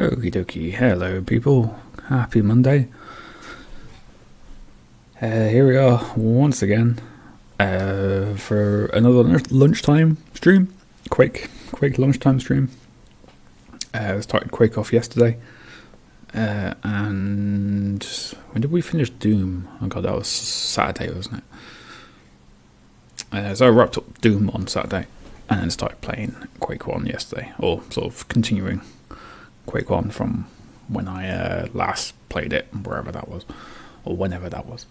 Okie dokie, hello people, happy Monday. Here we are once again for another lunchtime stream, Quake lunchtime stream. I started Quake off yesterday, and when did we finish Doom? Oh god, that was Saturday, wasn't it? So I wrapped up Doom on Saturday and then started playing Quake 1 yesterday, or sort of continuing Quake One from when I last played it, wherever that was, or whenever that was.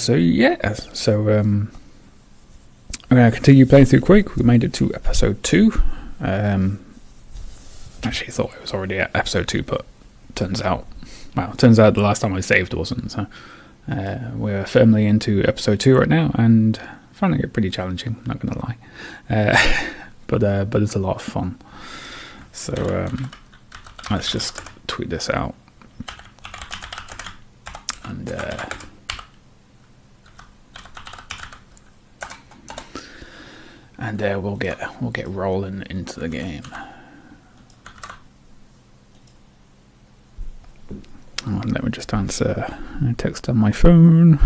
So yeah, so I'm gonna continue playing through Quake. We made it to episode 2. Actually, I thought it was already at episode 2, but turns out, well, turns out the last time I saved wasn't. So we're firmly into episode 2 right now, and finding it pretty challenging. Not gonna lie, but it's a lot of fun. So let's just tweet this out and we'll get rolling into the game. And let me just answer a text on my phone.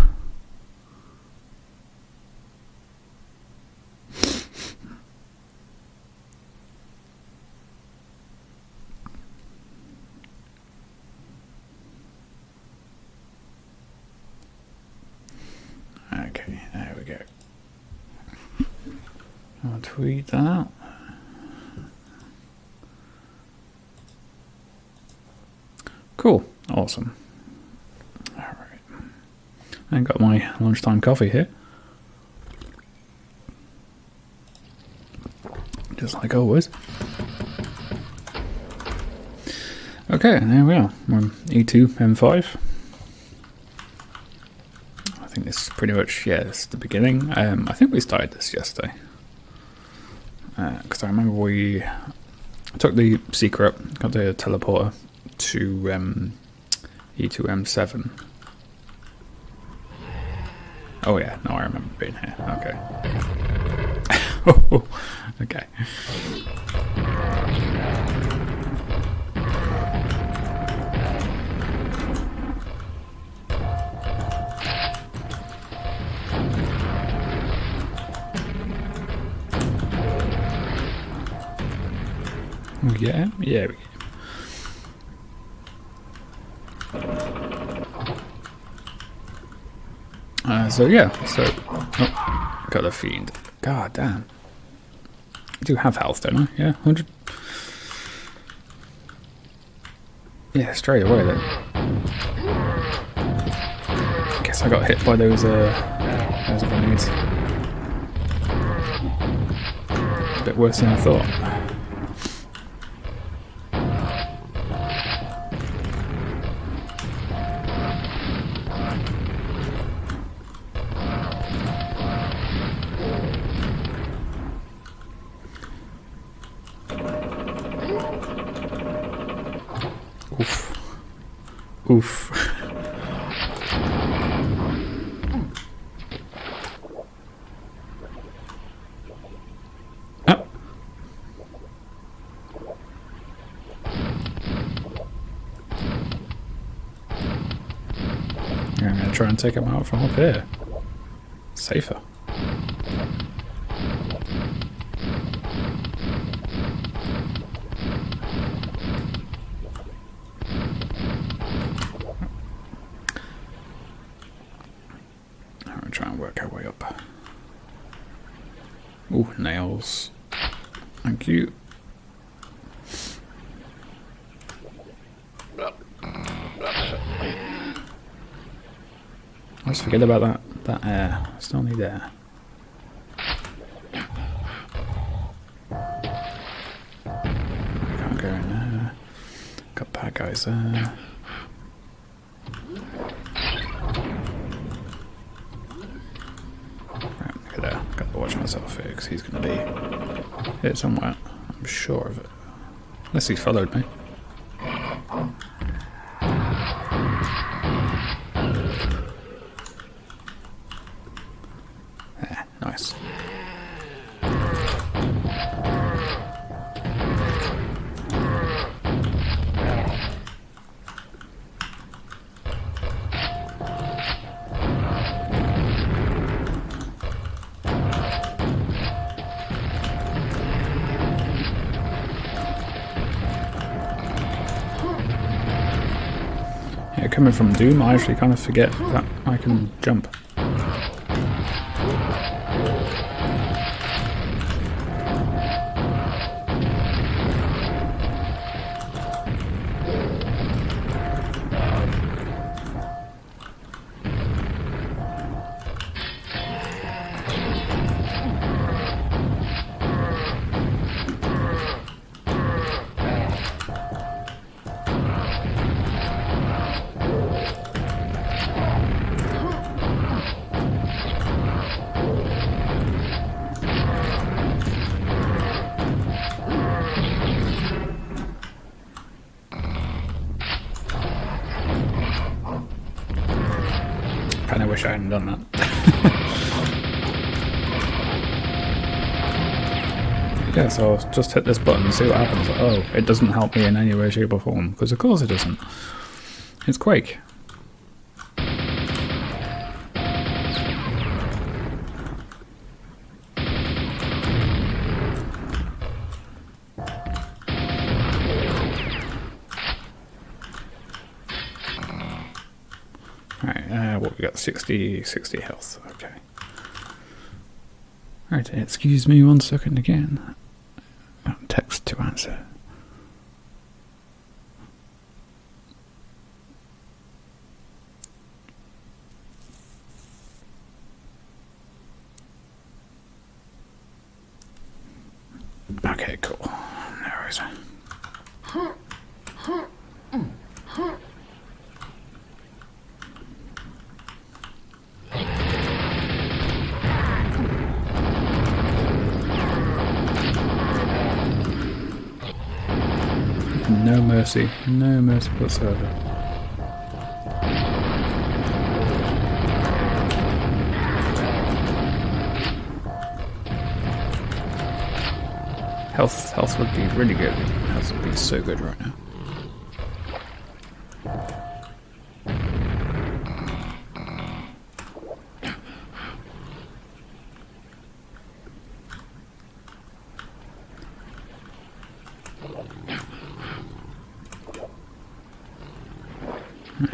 Okay, there we go. I'll tweet that out. Cool, awesome. Alright. I got my lunchtime coffee here. Just like always. Okay, there we are. We're on E2, M5. I think this is pretty much, yeah, this is the beginning. I think we started this yesterday. Because I remember we took the seeker up, got the teleporter to E2M7. Oh yeah, no, I remember being here. Okay. Oh, okay. Yeah, yeah. So yeah, so oh, got a fiend. God damn. I do have health, don't I? Yeah, 100. Yeah, straight away then. I guess I got hit by those grenades. A bit worse than I thought. Oof. Oh. Yeah, I'm gonna try and take him out from up here. Safer. Thank you. Let's forget about that air. Still need air. I can't go in there. Got bad guys there. Myself here because he's going to be here somewhere, I'm sure of it. Unless he followed me. Yeah, nice. Yeah, coming from Doom, I actually kind of forget that I can jump. Done that. Yeah, so I'll just hit this button and see what happens. Oh, it doesn't help me in any way, shape or form, because of course it doesn't. It's Quake. We got 60 health, okay. Alright, excuse me one second again. Text to answer. Okay, cool. No worries. No mercy, no mercy whatsoever. Health would be really good. Health would be so good right now.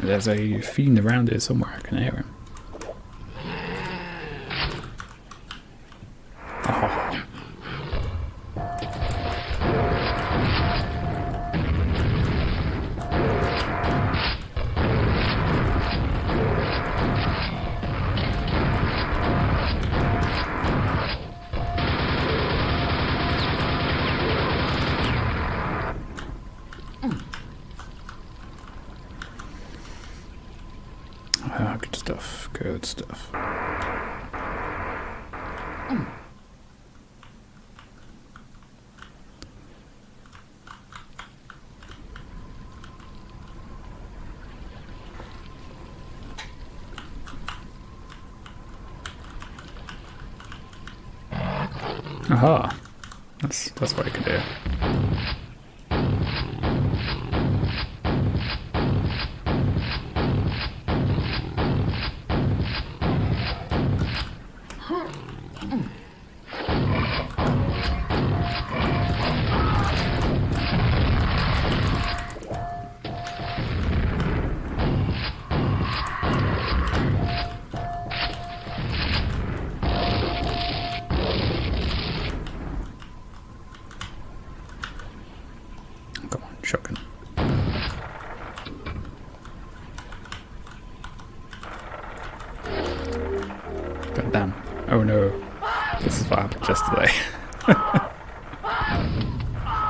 There's a fiend around here somewhere, I can hear him. Good stuff. Aha! That's what I can do. Shotgun. God damn. Oh no. This is what happened just today.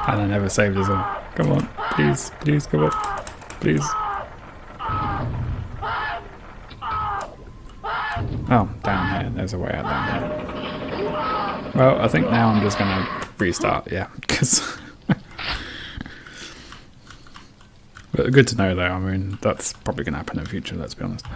And I never saved as well. Come on. Please. Please come up. Please. Oh, down here. There's a way out down here. Well, I think now I'm just going to restart. Yeah. Because... But good to know though, I mean, that's probably going to happen in the future, let's be honest.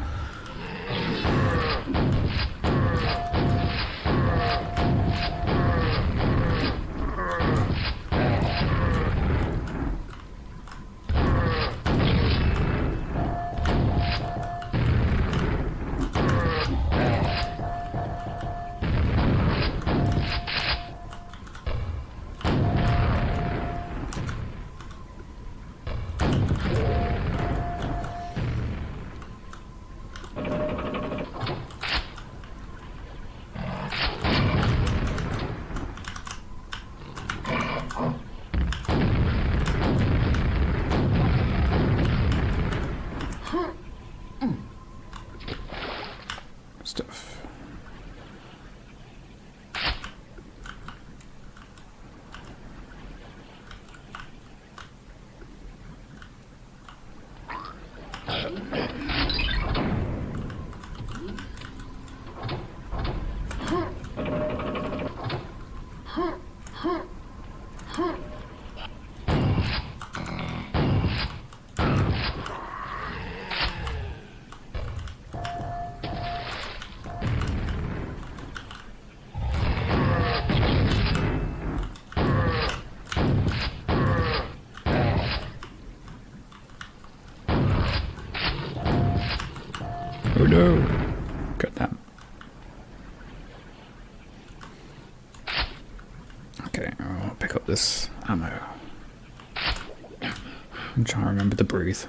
Breathe.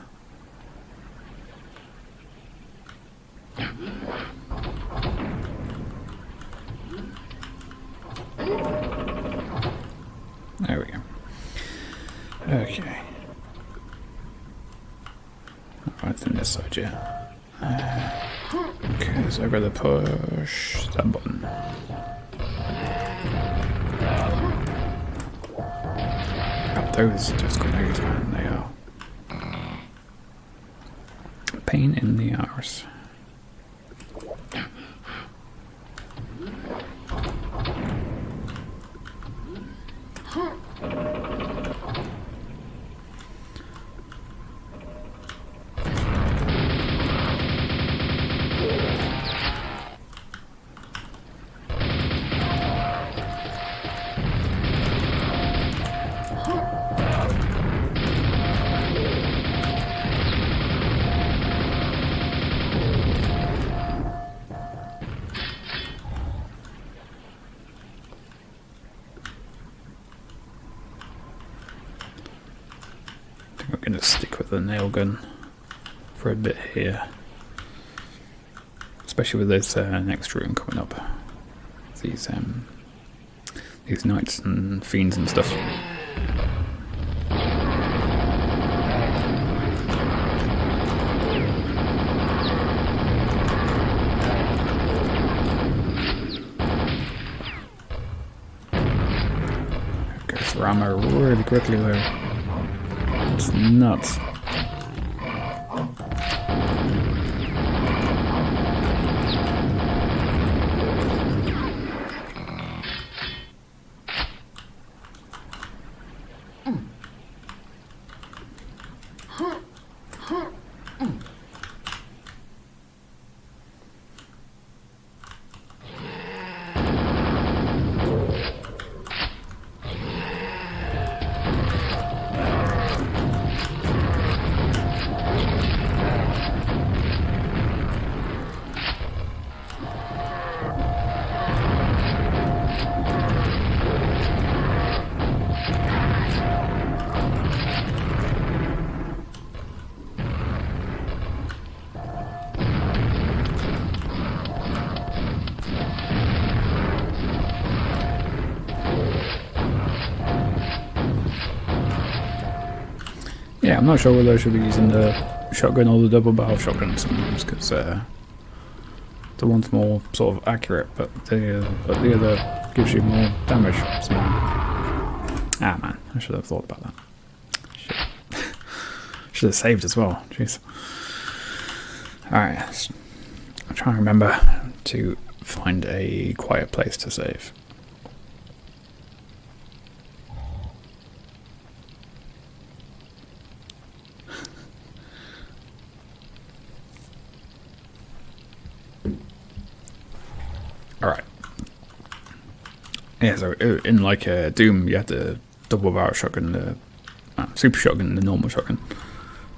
There we go. Okay. Right then this side, yeah. Okay, so I'd rather push that button. Oh, those are just good eggs, man. They are. Pain in the arse. Nail gun for a bit here, especially with this next room coming up. These knights and fiends and stuff. Go for ammo really quickly though. It's nuts. I'm not sure whether I should be using the shotgun or the double barrel shotgun sometimes, because the one's more sort of accurate, but the other gives you more damage. So. Ah man, I should have thought about that. Shit. Should have saved as well. Jeez. All right, I'm trying to remember to find a quiet place to save. Yeah, so in like Doom, you had the double barrel shotgun, the super shotgun, the normal shotgun,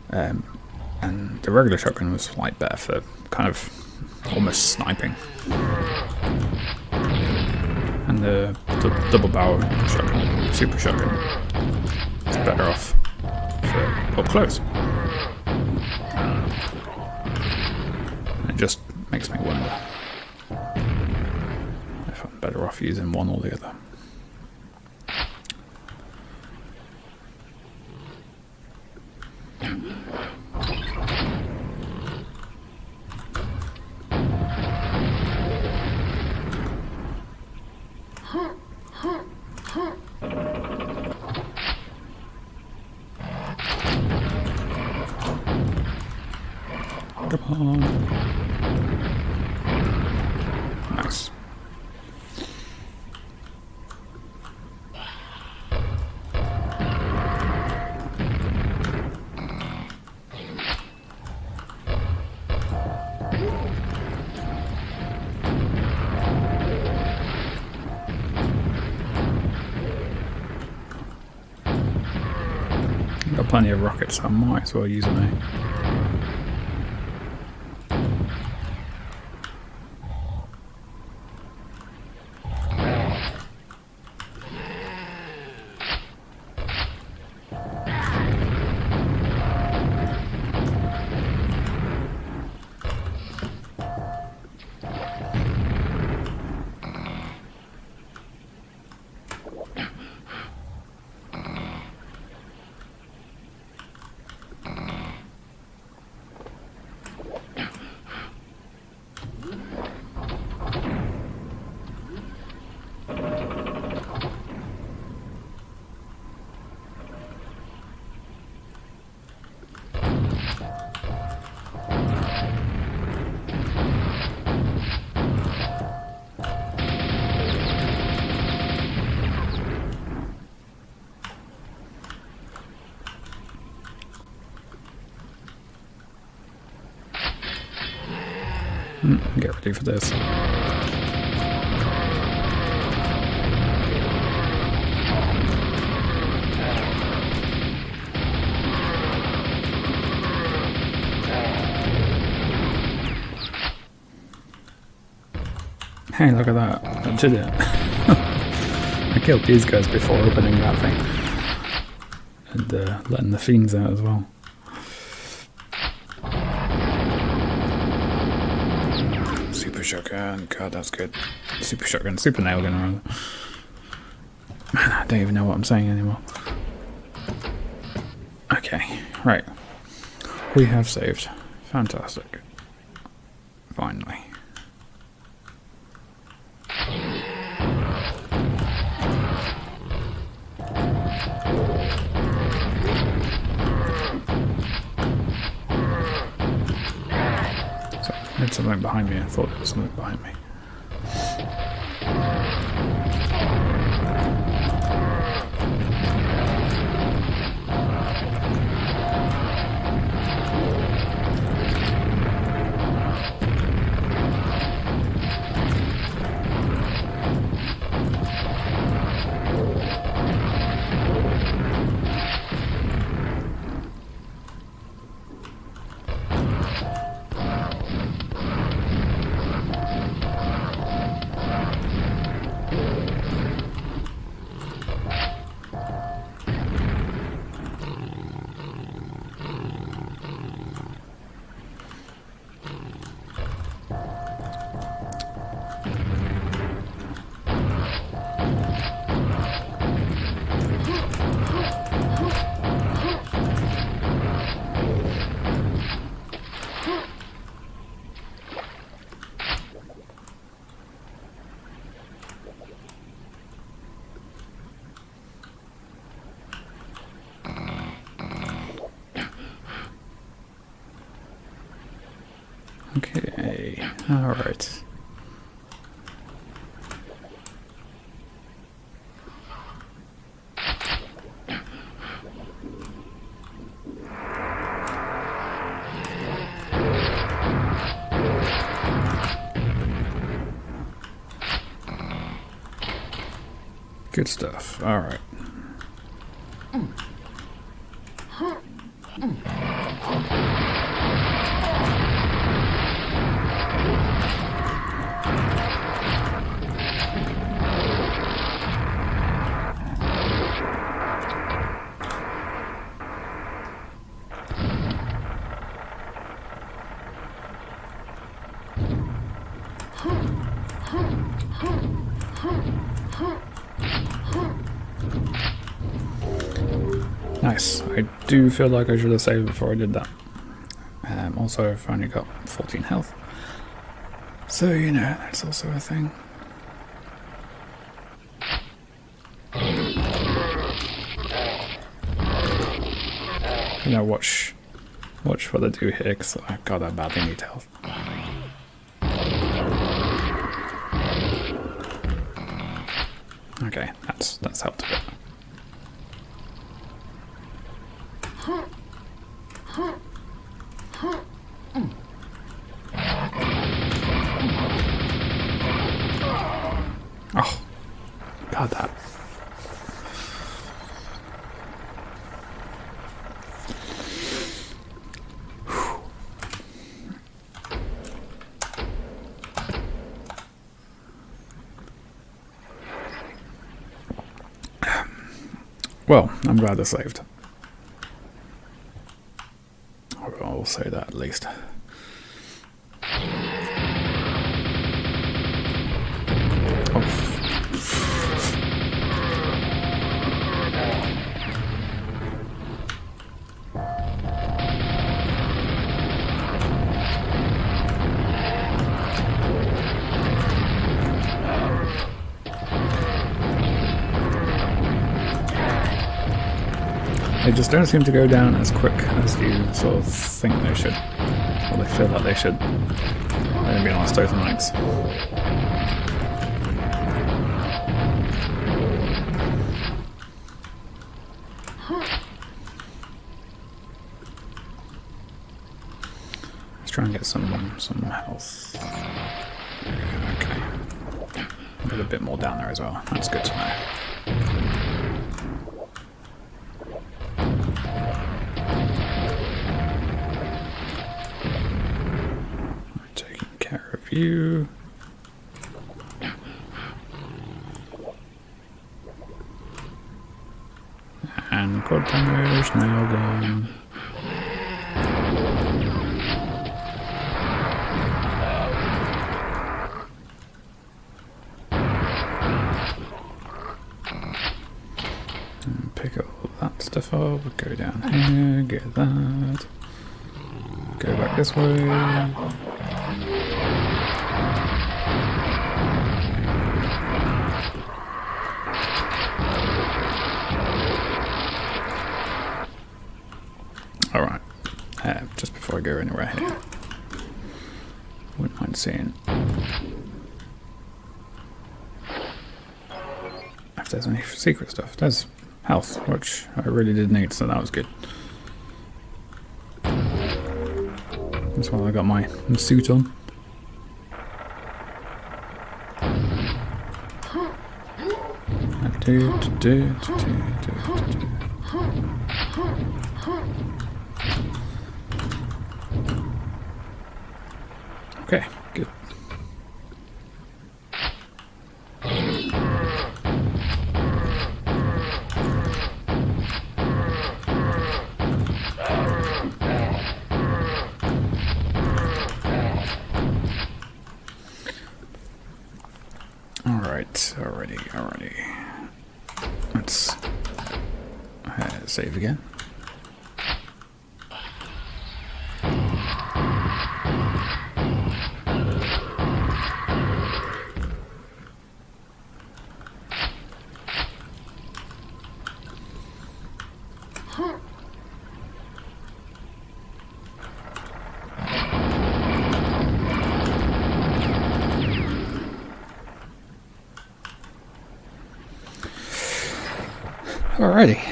and the regular shotgun was like better for kind of almost sniping, and the double barrel shotgun, super shotgun, is better off for up close. And it just makes me wonder. Better off using one or the other. water pump. Nice. I've got plenty of rockets, so I might as well use them, eh? Get ready for this. Hey, look at that. I did it. I killed these guys before opening that thing. And letting the fiends out as well. Shotgun, god, that's good. Super shotgun, super nail gun, rather. Man, I don't even know what I'm saying anymore. Okay, right. We have saved. Fantastic. Finally. Something behind me. I thought there was something behind me. Okay, alright. Good stuff, alright. Nice. I do feel like I should have saved before I did that. Also, I've only got 14 health. So, you know, that's also a thing. You know, watch Watch what I do here, because oh god, I badly need health. Okay, that's helped a bit. Oh, god, that. Well, I'm glad I saved. I'll say that at least. They just don't seem to go down as quick as you sort of think they should, or they feel like they should. I'm being honest, those knights. Let's try and get some health. Okay, put a bit more down there as well. That's good to know. You. And quad damage, nail gun. And pick up all that stuff up, go down here, get that. Go back this way. Just before I go anywhere here, wouldn't mind seeing if there's any secret stuff. There's health, which I really did need, so that was good. That's why I got my suit on. Okay, good. Alrighty. Let's save again. Alrighty.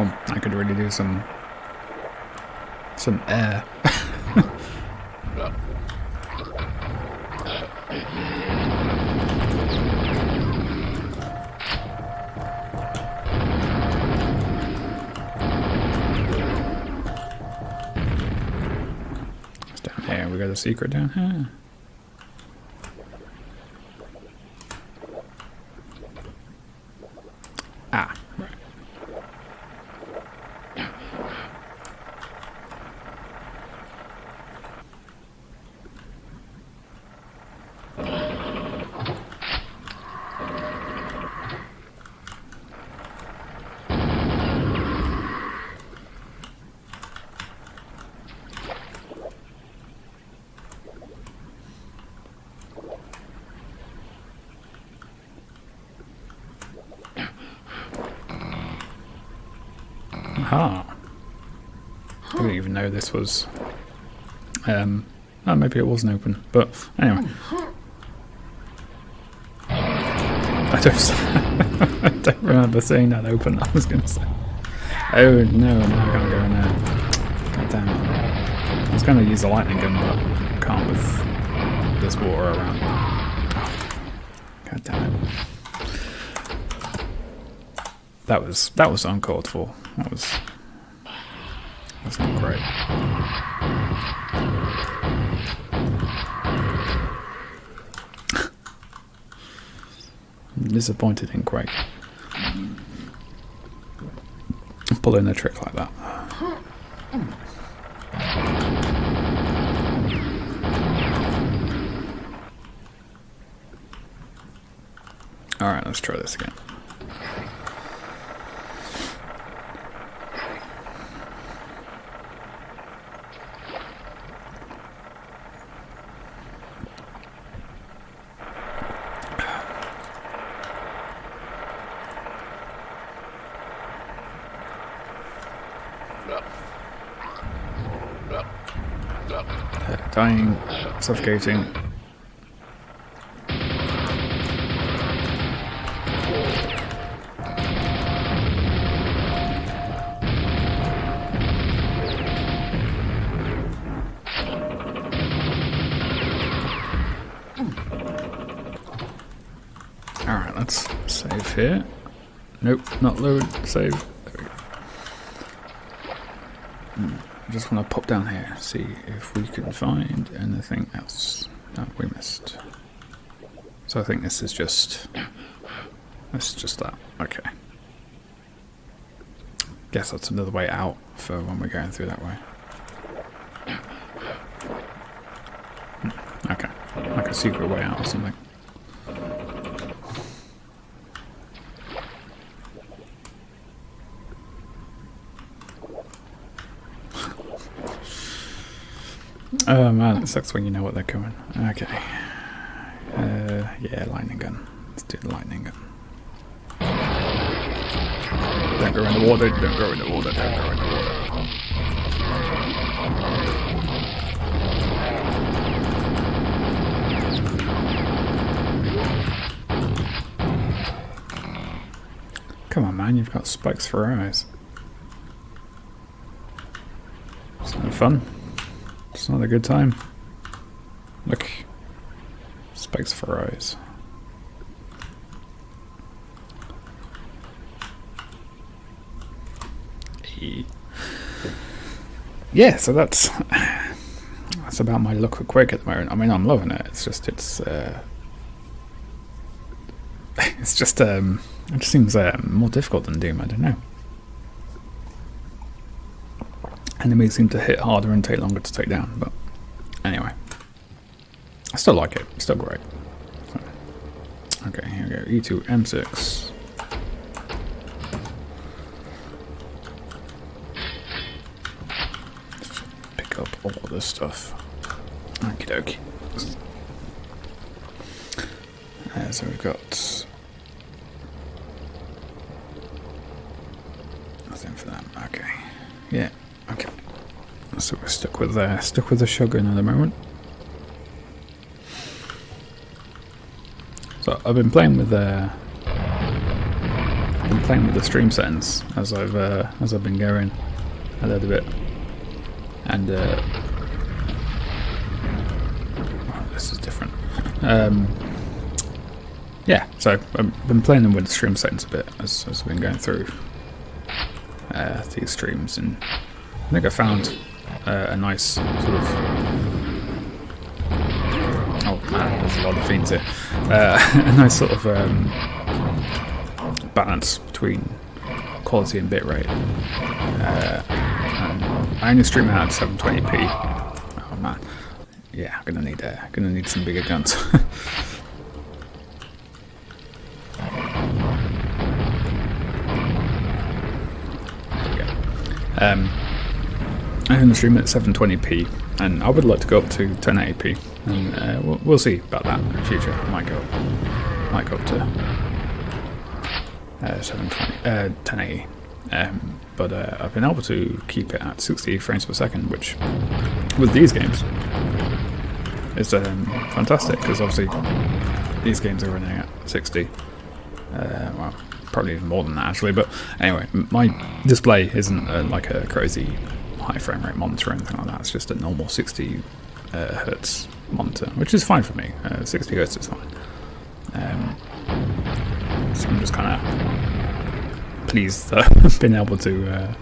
Oh, I could really do some air. We got a secret down here. Ah, right. Aha. I didn't even know this was... oh, maybe it wasn't open, but anyway. I don't remember seeing that open, I was going to say. Oh no, I can't go in there. God damn it. I was going to use the lightning gun, but can't with this water around. God damn it. That was uncalled for. That's not great. I'm disappointed in Quake. Pulling a trick like that. Alright, let's try this again. Dying, suffocating. Alright, let's save here. Nope, not load, save. There we go. I just want to pop down here, see if we can find anything else that we missed. So I think this is just that. Okay. Guess that's another way out for when we're going through that way. Okay, like a secret way out or something. Oh man, it sucks when you know what they're coming. Okay. Yeah, lightning gun. Let's do the lightning gun. Don't go in the water, don't go in the water, don't go in the water. Come on man, you've got spikes for eyes. It's no fun. It's not a good time. Look. Spikes for eyes. Yeah, so that's about my luck with Quake at the moment. I mean, I'm loving it. It just seems more difficult than Doom, I don't know. Enemies seem to hit harder and take longer to take down, but anyway. I still like it, still great. Okay, here we go. E2, M6. Pick up all of this stuff. Okie dokie. So we've got nothing for that. Okay. Yeah. Okay, so we're stuck with the shotgun at the moment. So I've been playing with the stream settings as I've been going a little bit, and well, this is different. Yeah, so I've been playing them with the stream settings a bit as I've been going through these streams and. I think I found a nice sort of... Oh man, there's a lot of fiends here. A nice sort of balance between quality and bitrate. I only stream out at 720p. Oh man, yeah, I'm gonna need some bigger guns. There we go. I'm in the stream at 720p, and I would like to go up to 1080p, and we'll see about that in the future. I might go up to 1080. But I've been able to keep it at 60 frames per second, which with these games is fantastic, because obviously these games are running at 60. Well, probably even more than that actually, but anyway, my display isn't like a crazy high frame rate monitor or anything like that. It's just a normal 60 hertz monitor, which is fine for me. 60 hertz is fine. So I'm just kind of pleased that I've been able to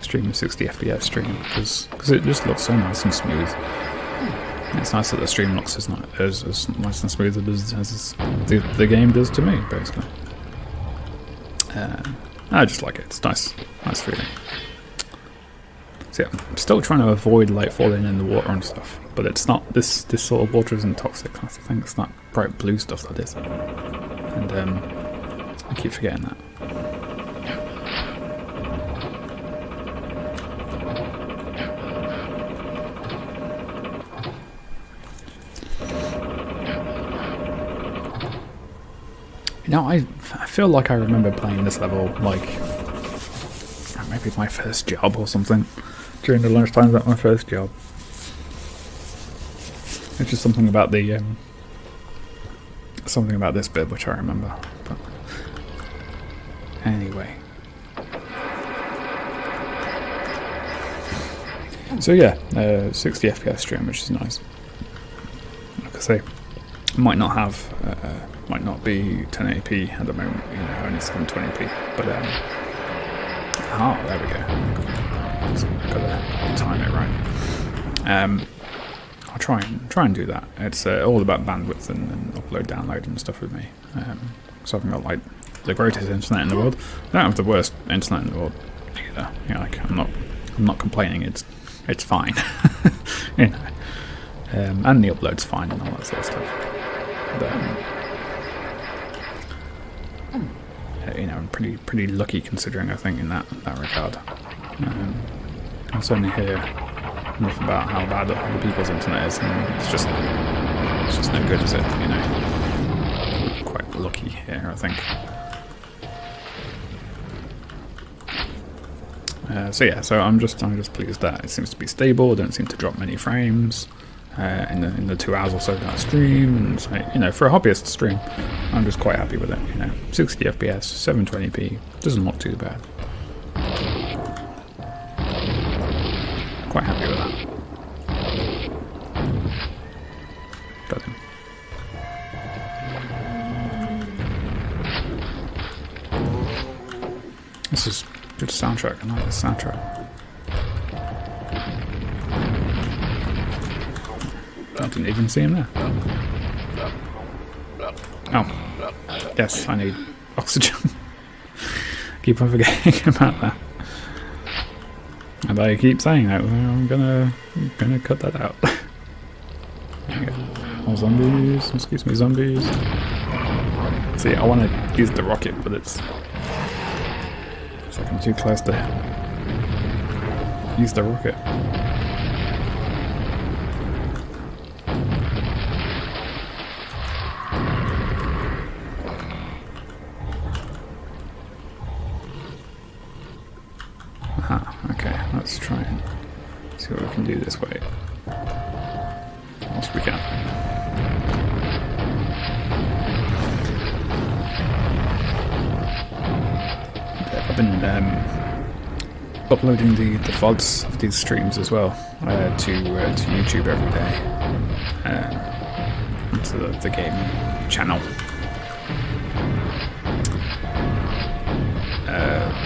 stream a 60 FPS stream, because it just looks so nice and smooth. It's nice that the stream looks as nice and smooth as the game does to me, basically. I just like it. It's nice feeling. So yeah, I'm still trying to avoid like falling in the water and stuff, but it's not this sort of water isn't toxic. That's the thing. It's not bright blue stuff that is, and I keep forgetting that. You know, I feel like I remember playing this level like maybe my first job or something. During the lunchtime at my first job. It's just something about the something about this bit which I remember. But anyway. So yeah, 60 FPS stream, which is nice. Like I say, might not be 1080p at the moment, you know, only 720p. But oh, there we go. So I've got to time it right. I'll try and do that. It's all about bandwidth and upload, download, and stuff with me. So I haven't got like the greatest internet in the world. I don't have the worst internet in the world either. You know, like I'm not complaining. It's fine. You know, and the upload's fine and all that sort of stuff. But, you know, I'm pretty lucky considering, I think, in that regard. I certainly hear enough about how bad other people's internet is, and it's just no good, is it? You know, I'm quite lucky here, I think. So yeah, so I'm just pleased that it seems to be stable. I don't seem to drop many frames in the 2 hours or so that I stream. And so, you know, for a hobbyist stream, I'm just quite happy with it. You know, 60 FPS, 720p, doesn't look too bad. Quite happy with that. But, this is a good soundtrack. I like this soundtrack. I didn't even see him there. Oh. Yes, I need oxygen. Keep on forgetting about that. And I keep saying that. I'm gonna cut that out. Oh, zombies. Excuse me, zombies. See, I want to use the rocket, but it's like I'm too close to use the rocket. Let's try and see what we can do this way. Once we can. I've been uploading the VODs of these streams as well to YouTube every day. To the game channel.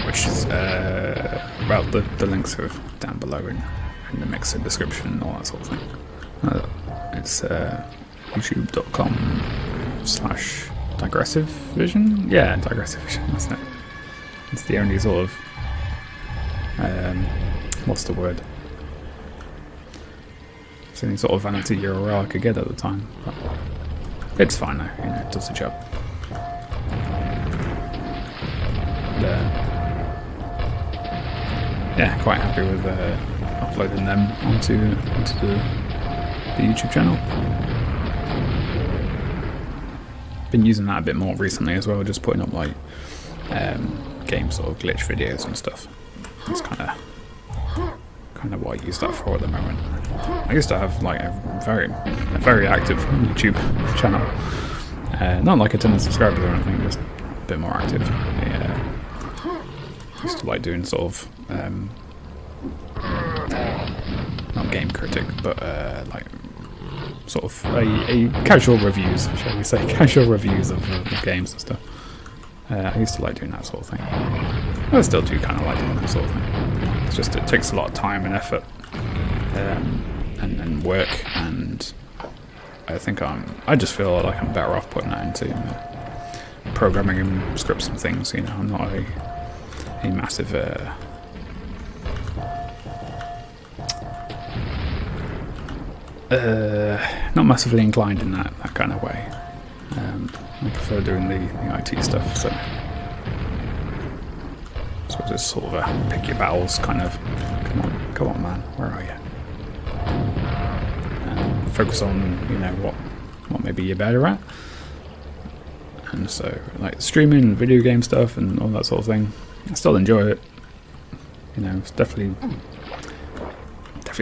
Which is... well, the links are down below in the Mixer description and all that sort of thing. It's youtube.com/Digressive Vision. Yeah, Digressive Vision, that's it. It's the only sort of what's the word? It's the only sort of vanity URL I could get at the time. But it's fine though, you know, it does the job. And, yeah, quite happy with uploading them onto the YouTube channel. Been using that a bit more recently as well, just putting up like game sort of glitch videos and stuff. That's kind of what I use that for at the moment. I used to have like a very active YouTube channel. Not like a ton of subscribers or anything, just a bit more active. Yeah. Used to like doing sort of not game critic, but like sort of a casual reviews, shall we say, casual reviews of games and stuff. I used to like doing that sort of thing. I still do kind of like doing that sort of thing. It's just it takes a lot of time and effort and work, and I think I just feel like I'm better off putting that into programming and scripts and things. You know, I'm not a massive not massively inclined in that kind of way. I prefer doing the IT stuff, so I suppose it's sort of a pick your battles kind of, come on man, where are you? And focus on, you know, what maybe you're better at. And so, like, streaming and video game stuff and all that sort of thing, I still enjoy it. You know, it's definitely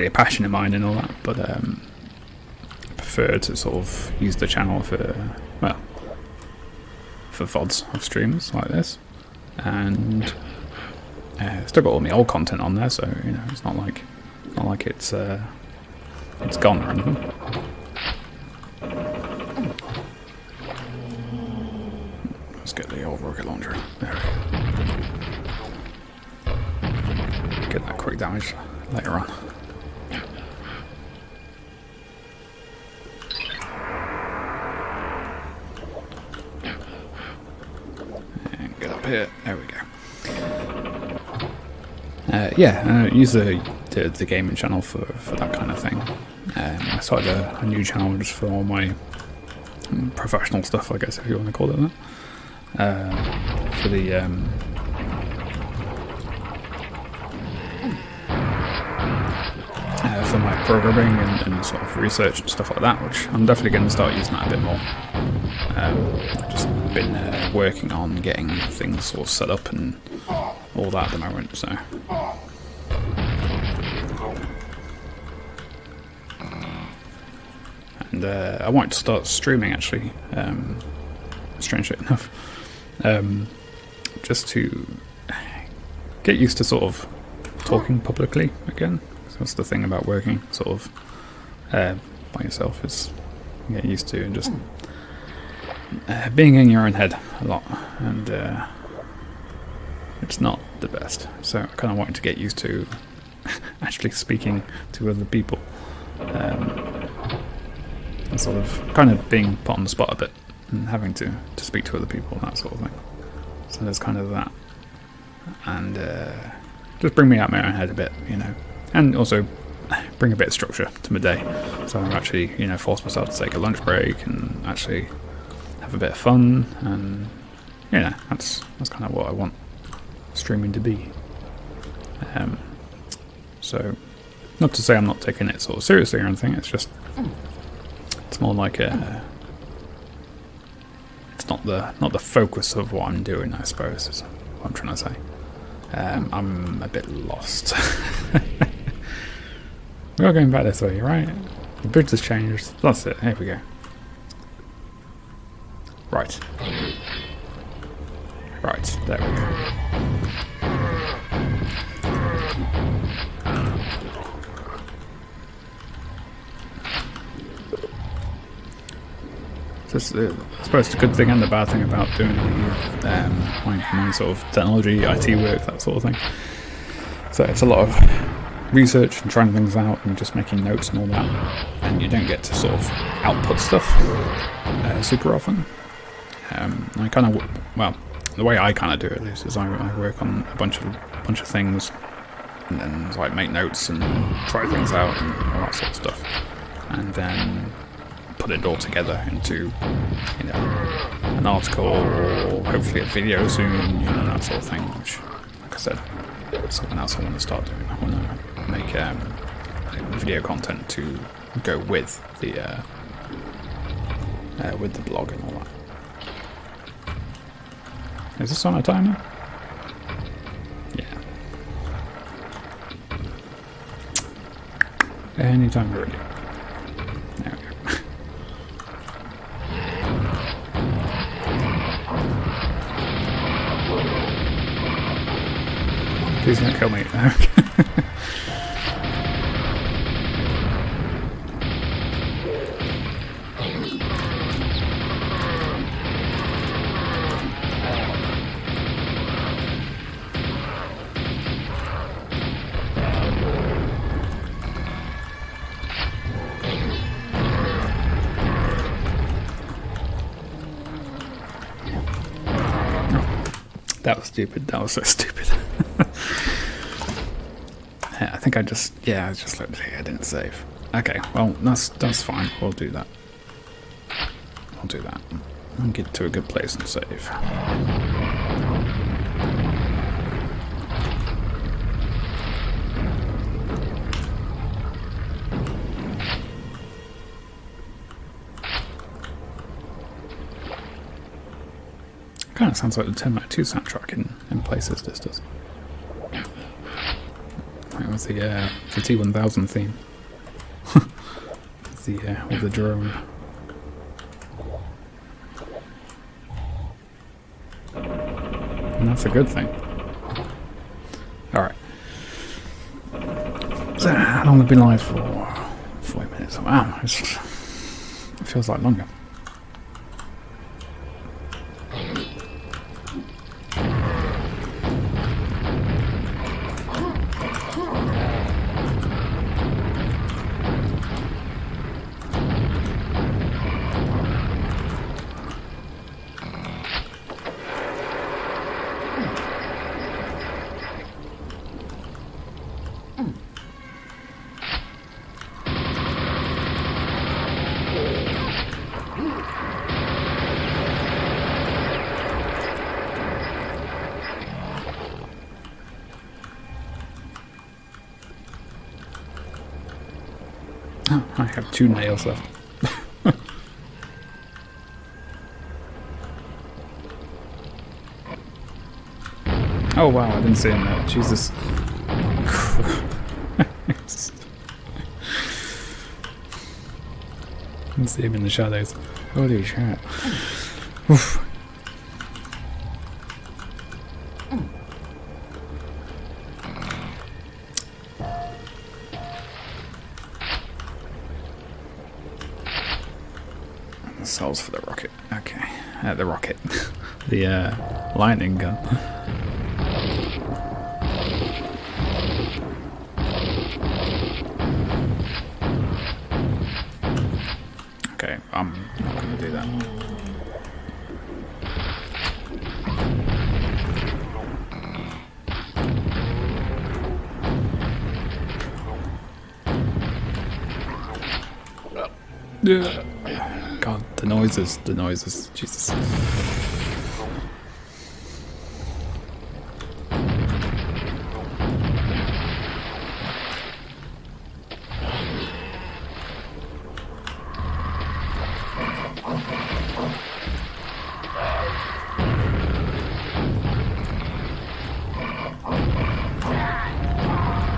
a passion of mine and all that, but I prefer to sort of use the channel for, well, for VODs of streams like this, and still got all my old content on there, so you know it's not like it's gone or anything. Let's get the old rocket launcher. There we go. Get that quick damage later on. Here. There we go. Yeah, I use the gaming channel for that kind of thing. I started a new channel just for all my professional stuff, I guess, if you want to call it that. For the for my programming and sort of research and stuff like that, which I'm definitely going to start using that a bit more. I've just been working on getting things sort of set up and all that at the moment, so and I wanted to start streaming actually, strangely enough, just to get used to sort of talking publicly again. So that's the thing about working sort of by yourself, is you get used to and just being in your own head a lot, and it's not the best, so I kind of wanted to get used to actually speaking to other people, and sort of kind of being put on the spot a bit and having to speak to other people and that sort of thing. So there's kind of that, and just bring me out my own head a bit, you know, and also bring a bit of structure to my day, so I'm actually, you know, force myself to take a lunch break and actually have a bit of fun, and you know, that's kind of what I want streaming to be. So, not to say I'm not taking it sort of seriously or anything. It's just it's more like it's not the focus of what I'm doing, I suppose, is what I'm trying to say. I'm a bit lost. We are going back this way, right? The bridge has changed. That's it. Here we go. Right. Right, there we go. Just, I suppose the good thing and the bad thing about doing the, my sort of technology, IT work, that sort of thing. So it's a lot of research and trying things out and just making notes and all that. And you don't get to sort of output stuff super often. I kind of, well, the way I kind of do it at least is I work on a bunch of things, and then like make notes and try things out and all that sort of stuff, and then put it all together into, you know, an article or hopefully a video soon, you know, that sort of thing. Which, like I said, it's something else I want to start doing. I want to make video content to go with the blog and all that. Is this on a timer? Anytime we're ready. There we go. Please don't kill me. Okay. That was stupid. That was so stupid. Yeah, I think I just, yeah, I just looked here. I didn't save. Okay, well, that's fine. We'll do that. I'll do that. I'll get to a good place and save. Kind of sounds like the Terminator 2 soundtrack in places, this does. That was the T-1000 theme. With the drone. And that's a good thing. Alright. So, how long have we been live for? 40 minutes. Wow, it feels like longer. I have 2 nails left. Oh wow, I didn't see him there. Jesus. Christ. I didn't see him in the shadows. Holy shit. Oof. Souls for the rocket. Okay, the rocket, the lightning gun. Okay, I'm not gonna do that. Yeah. God, the noises, Jesus.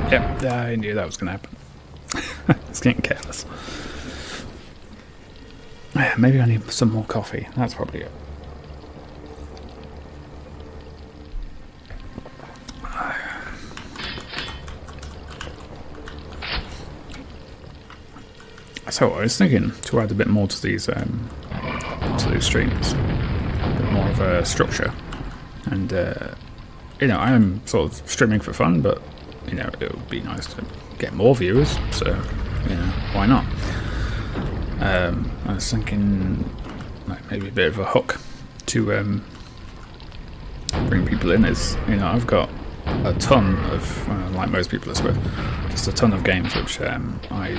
Yep, I knew that was gonna happen. It's getting careless. Maybe I need some more coffee. That's probably it. So I was thinking to add a bit more to these streams, a bit more of a structure. And you know, I am sort of streaming for fun, but you know, it would be nice to get more viewers. So you know, why not? I was thinking like maybe a bit of a hook to bring people in is, you know, I've got a ton of, like most people I suppose, just a ton of games which I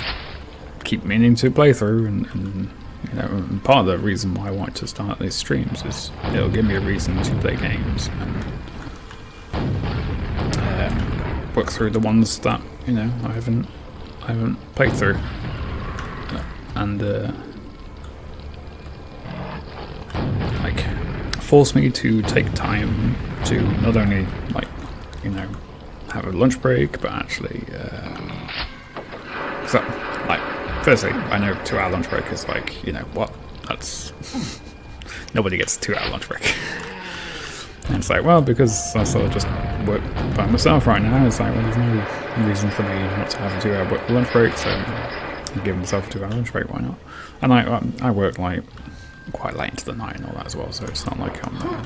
keep meaning to play through, and you know, and part of the reason why I wanted to start these streams is it'll give me a reason to play games and work through the ones that, you know, I haven't played through. And like force me to take time to not only, like, you know, have a lunch break, but actually So, like, firstly, I know 2 hour lunch break is like, you know, what? That's... nobody gets a 2 hour lunch break. And it's like, well, because I sort of just work by myself right now, it's like, well, there's no reason for me not to have a 2 hour lunch break, so I give myself a 2 hour lunch break, why not? And I work, like, quite late into the night and all that as well, so it's not like I'm...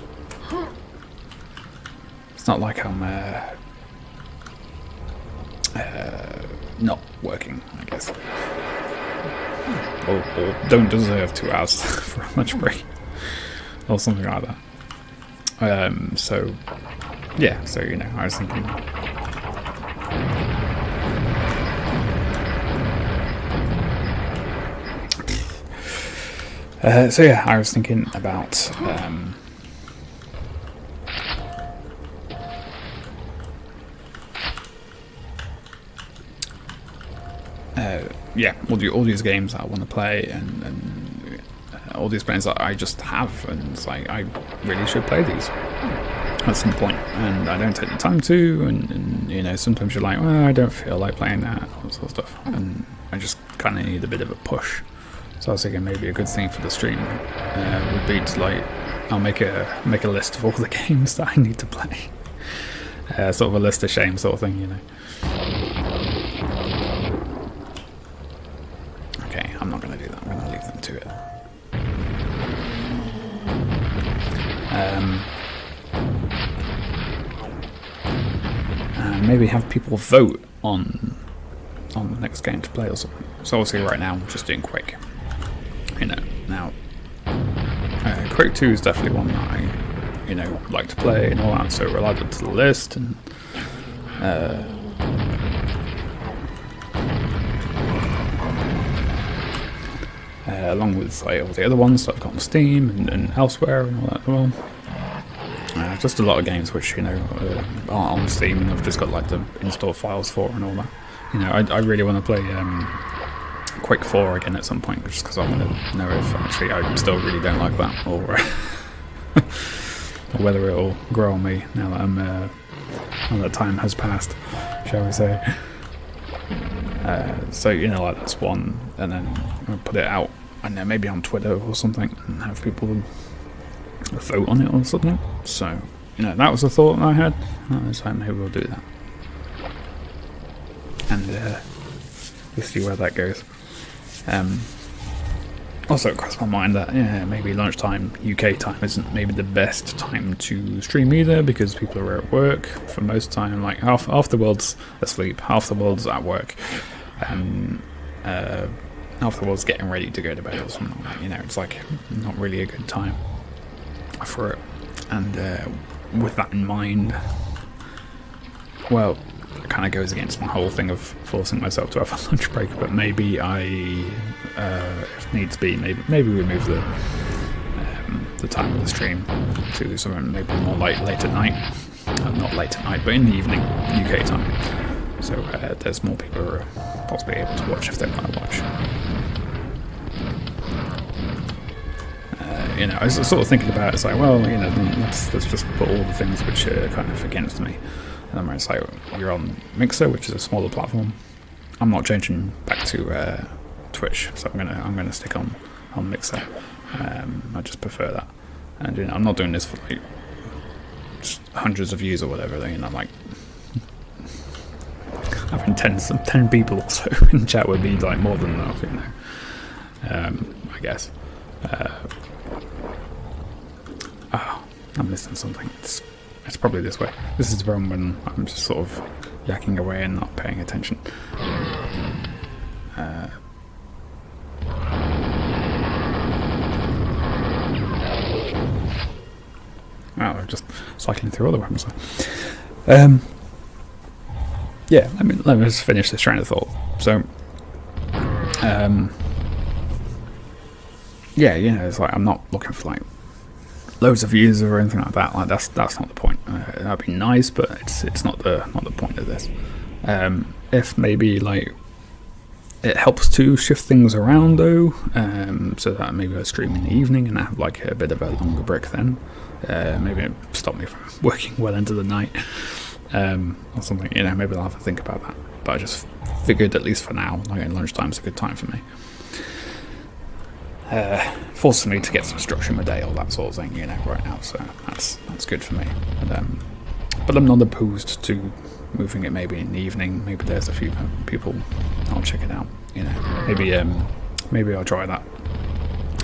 it's not like I'm... not working, I guess. Or don't deserve 2 hours for a lunch break. Or something like that. So, yeah, so, you know, I was thinking... so, yeah, I was thinking about... yeah, all these games that I want to play and all these games that I just have, and it's like, I really should play these at some point, and I don't take the time to, and you know, sometimes you're like, well, I don't feel like playing that, all sort of stuff, and I just kind of need a bit of a push. So I was thinking maybe a good thing for the stream would be to, like, I'll make a list of all the games that I need to play, sort of a list of shame sort of thing, you know. Maybe have people vote on the next game to play or something. So obviously right now I'm just doing Quake. You know, now Quake 2 is definitely one that I, you know, would like to play and all that, so we'll add it to the list, and along with, like, all the other ones that I've got on Steam and elsewhere and all that as well. Just a lot of games which, you know, aren't on Steam and I've just got, like, the install files for and all that. You know, I really want to play Quick 4 again at some point, just because I want to know if actually I still really don't like that, or or whether it'll grow on me now that I'm now that time has passed, shall we say. So, you know, like, that's one, and then I'll put it out, I don't know, maybe on Twitter or something, and have people vote on it or something. So, you know, that was a thought I had. So maybe we'll do that, and we'll see where that goes. Also, it crossed my mind that, yeah, maybe lunchtime UK time isn't maybe the best time to stream either, because people are at work for most time. Like half the world's asleep, half the world's at work, half the world's getting ready to go to bed or something like that. You know, it's like not really a good time for it. And with that in mind, well, it kind of goes against my whole thing of forcing myself to have a lunch break, but maybe I, if needs be, maybe we move the time of the stream to something maybe more like late at night. Not late at night, but in the evening, UK time. So there's more people who are possibly able to watch if they want to watch. You know, I was sort of thinking about it, it's like, well, you know, let's just put all the things which are kind of against me. And then it's like, you're on Mixer, which is a smaller platform. I'm not changing back to Twitch, so I'm gonna stick on Mixer. I just prefer that. And you know, I'm not doing this for like just hundreds of views or whatever. You know, like having ten people or so in chat would be like more than enough. You know, I guess. Oh, I'm missing something. It's probably this way. This is the problem when I'm just sort of yakking away and not paying attention. I'm just cycling through all the weapons. Yeah, let me just finish this train of thought. So, yeah, you know, it's like I'm not looking for like loads of views or anything like that. Like that's not the point. That'd be nice, but it's not the point of this. If maybe like it helps to shift things around though, so that maybe I stream in the evening and I have like a bit of a longer break then. Maybe it stopped me from working well into the night. or something. You know, maybe I'll have to think about that. But I just figured at least for now, like lunchtime's a good time for me. Forcing me to get some structure in my day, all that sort of thing, you know, right now. So that's good for me. But I'm not opposed to moving it maybe in the evening. Maybe there's a few people. I'll check it out. You know, maybe maybe I'll try that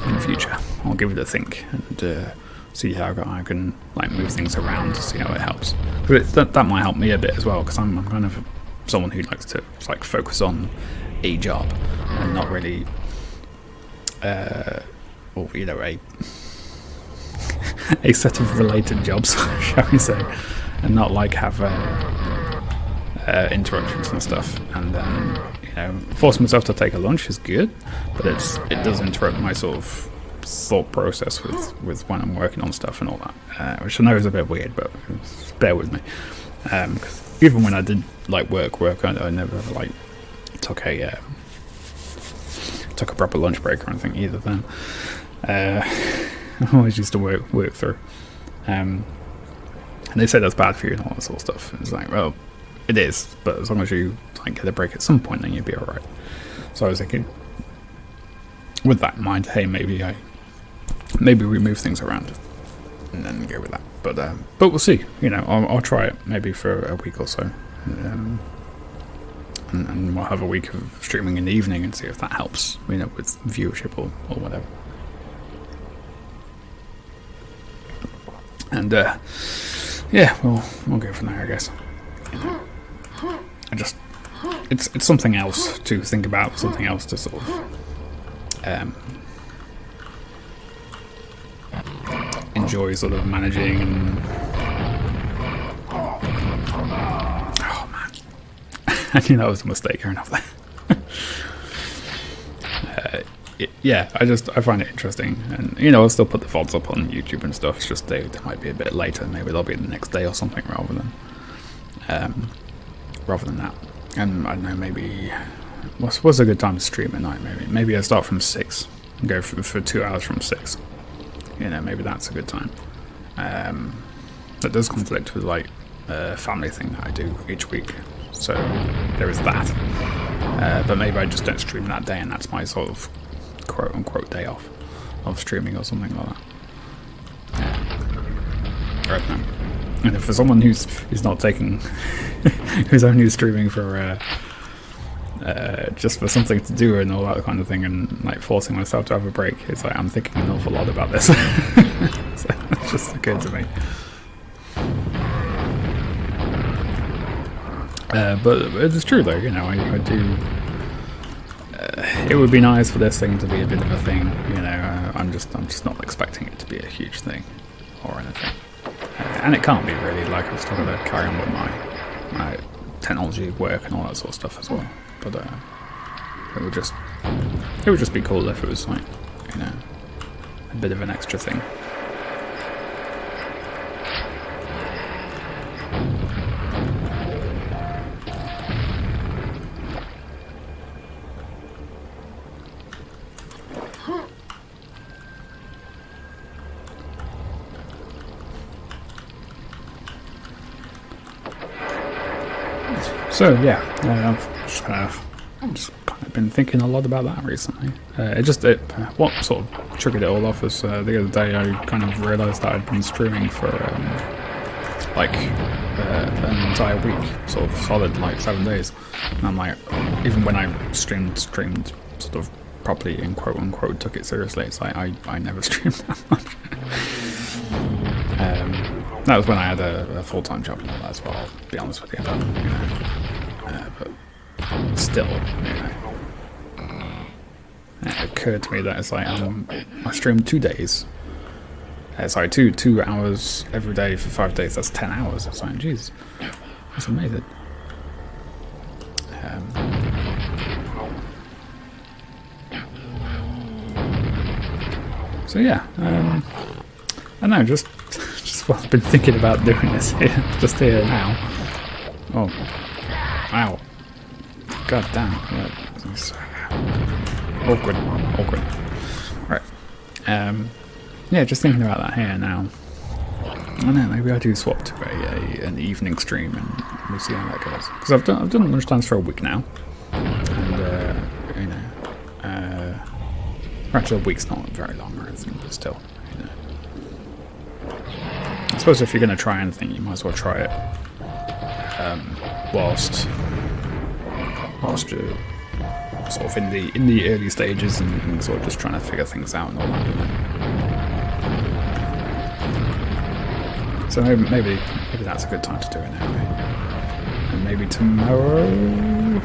in the future. I'll give it a think and see how I can like move things around to see how it helps. But that might help me a bit as well, because I'm kind of someone who likes to like focus on a job and not really. Or you know, a set of related jobs, shall we say, and not like have interruptions and stuff. And you know, force myself to take a lunch is good, but it does interrupt my sort of thought process with when I'm working on stuff and all that, which I know is a bit weird, but bear with me. Cause even when I did like work, I never like took a. Took a proper lunch break or anything either then. I always used to work through. And they say that's bad for you and all that sort of stuff. It's like, well, it is, but as long as you like, get a break at some point, then you'll be alright. So I was thinking, with that in mind, hey, maybe we move things around and then go with that. But we'll see. You know, I'll try it maybe for a week or so. And we'll have a week of streaming in the evening and see if that helps, you know, with viewership or whatever. And yeah, we'll go from there, I guess. You know, I just it's something else to think about, something else to sort of enjoy, sort of managing and. I knew that was a mistake, fair enough. Yeah, I find it interesting, and you know, I'll still put the VODs up on YouTube and stuff. It's just they might be a bit later. Maybe they'll be the next day or something rather than that. And I don't know, maybe what's a good time to stream at night? Maybe I start from 6 and go for 2 hours from 6. You know, maybe that's a good time. That does conflict with like a family thing that I do each week. So there is that, but maybe I just don't stream that day, and that's my sort of quote-unquote day off of streaming or something like that. I don't know. And if for someone who's not taking, who's only streaming for just for something to do and all that kind of thing, and like forcing myself to have a break, it's like I'm thinking an awful lot about this. So it's just occurred to me. But it's true though, you know, I do, it would be nice for this thing to be a bit of a thing, you know, I'm just not expecting it to be a huge thing or anything. And it can't be really, like I'm still going to carry on with my technology work and all that sort of stuff as well, but it would just be cool if it was like, you know, a bit of an extra thing. So yeah, I've just kind of been thinking a lot about that recently. What sort of triggered it all off was the other day I kind of realised that I'd been streaming for an entire week, sort of solid, like 7 days. And I'm like, even when I streamed sort of properly and quote unquote took it seriously, it's like I never streamed that much. That was when I had a full-time job and all that as well, I'll be honest with you, but, you know, but still, you know, it occurred to me that it's like, I streamed 2 days, sorry, two hours every day for 5 days, that's 10 hours, it's like, jeez, that's amazing. So yeah, I don't know, just what I've been thinking about doing this here, just here now. Oh, wow. God damn. Awkward. Right. Yeah, just thinking about that here now. I don't know, maybe I do swap to an evening stream and we'll see how that goes. Because I've done lunchtimes for a week now. And, actually a week's not very long or anything, but still, you know. I suppose if you're going to try anything, you might as well try it whilst you're sort of in the early stages and sort of just trying to figure things out and all that, you know. So maybe that's a good time to do it now. Maybe. And maybe tomorrow,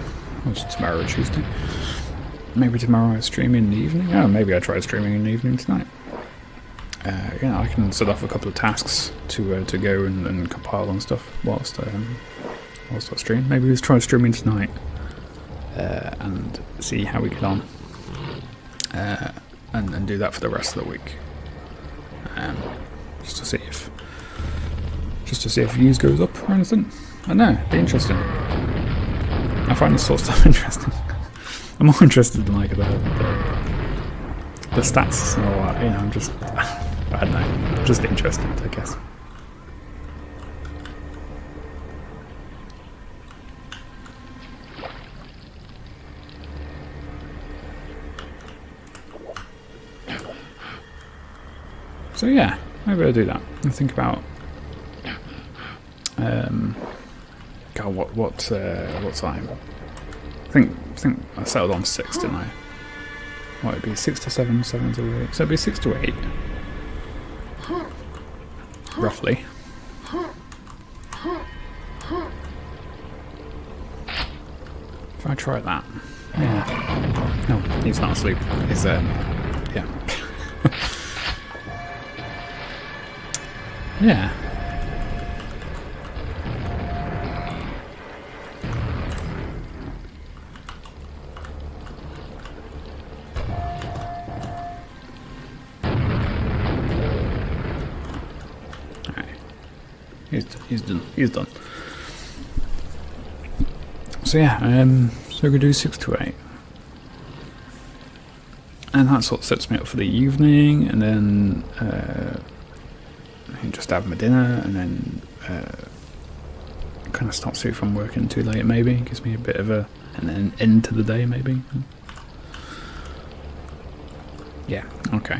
what's tomorrow, Tuesday? Maybe tomorrow I stream in the evening? Oh, maybe I try streaming in the evening tonight. Yeah, I can set off a couple of tasks to go and compile and stuff whilst I stream. Maybe let's try streaming tonight and see how we get on and do that for the rest of the week. Just to see if views goes up or anything. I know, it'd be interesting. I find this sort of stuff interesting. I'm more interested in like the stats and all that, you know, I'm just, I don't know, just interested, I guess. So yeah, maybe I'll do that and think about, God, what time? I think I settled on 6, didn't I? What, it'd be 6 to 7, 7 to 8. So it'd be 6 to 8. Roughly. If I try that. Yeah. No, he's not asleep. He's, yeah. Yeah. He's done. So yeah, so we could do 6 to 8. And that sort of sets me up for the evening, and then I can just have my dinner, and then kind of stops you from working too late maybe, gives me a bit of a, and then an end to the day maybe. Yeah, okay.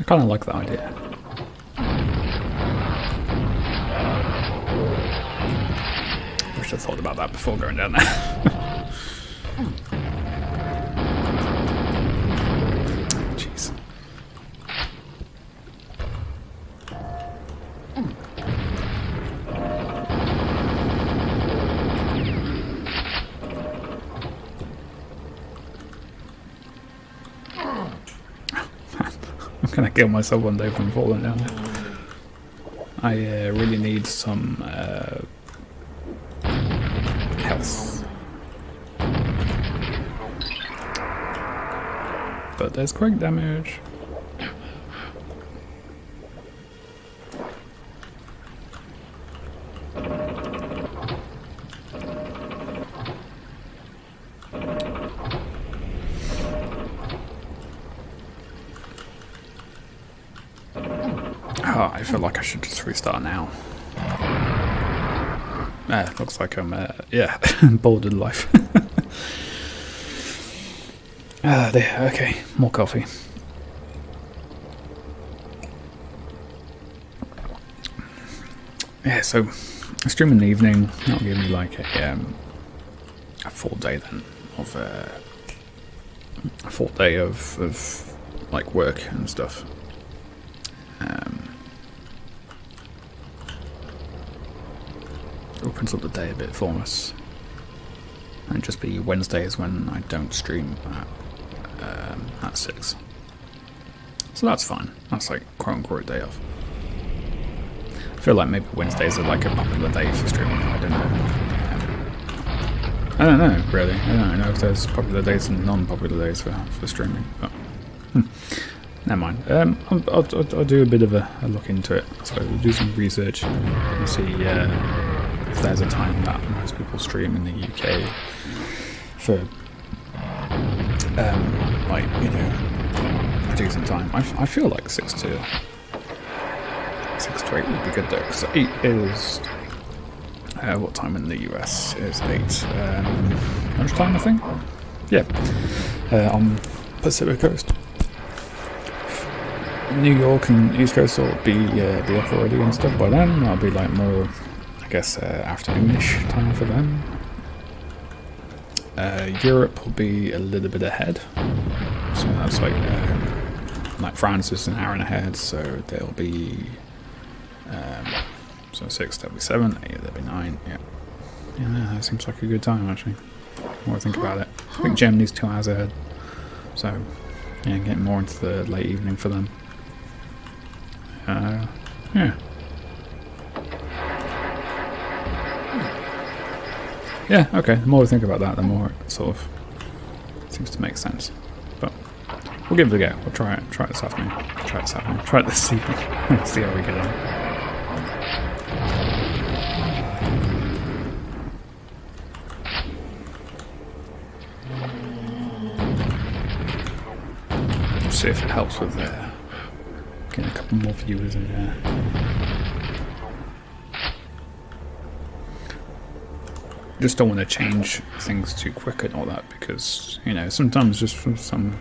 I kind of like that idea. Wish I'd thought about that before going down there. Jeez. I'm gonna kill myself one day from falling down. I really need some health. But there's quake damage. I feel like I should just restart now. Looks like I'm, yeah, bored in life. Ah, there, okay, more coffee. Yeah, so I stream in the evening, that'll give me like a full day then of a full day of like work and stuff. Opens up the day a bit for us, and just be Wednesdays when I don't stream at 6. So that's fine. That's like quote unquote a day off. I feel like maybe Wednesdays are like a popular day for streaming. I don't know. I don't know really. I don't know if there's popular days and non-popular days for streaming. But Never mind. I'll do a bit of a look into it. So we'll do some research and see if there's a time that most people stream in the UK for like, you know, a decent time. I feel like 6 to 8 would be good though, because 8 is what time in the US is 8? Lunchtime, I think. Yeah, on Pacific Coast. New York and East Coast will be up already and stuff by then. That'll be like more, I guess, afternoonish time for them. Europe will be a little bit ahead, so that's like France is an hour and a half, so they'll be so 6, that'll be 7, 8, that'll be 9. Yeah, yeah, that seems like a good time actually. More I think about it, I think Germany's 2 hours ahead, so yeah, getting more into the late evening for them. Yeah. Yeah, okay, the more we think about that, the more it sort of seems to make sense. But we'll give it a go. We'll try it. Try it this afternoon. Try it this evening. See how we get on. See if it helps with getting a couple more viewers in there. Just don't want to change things too quick and all that, because you know sometimes just some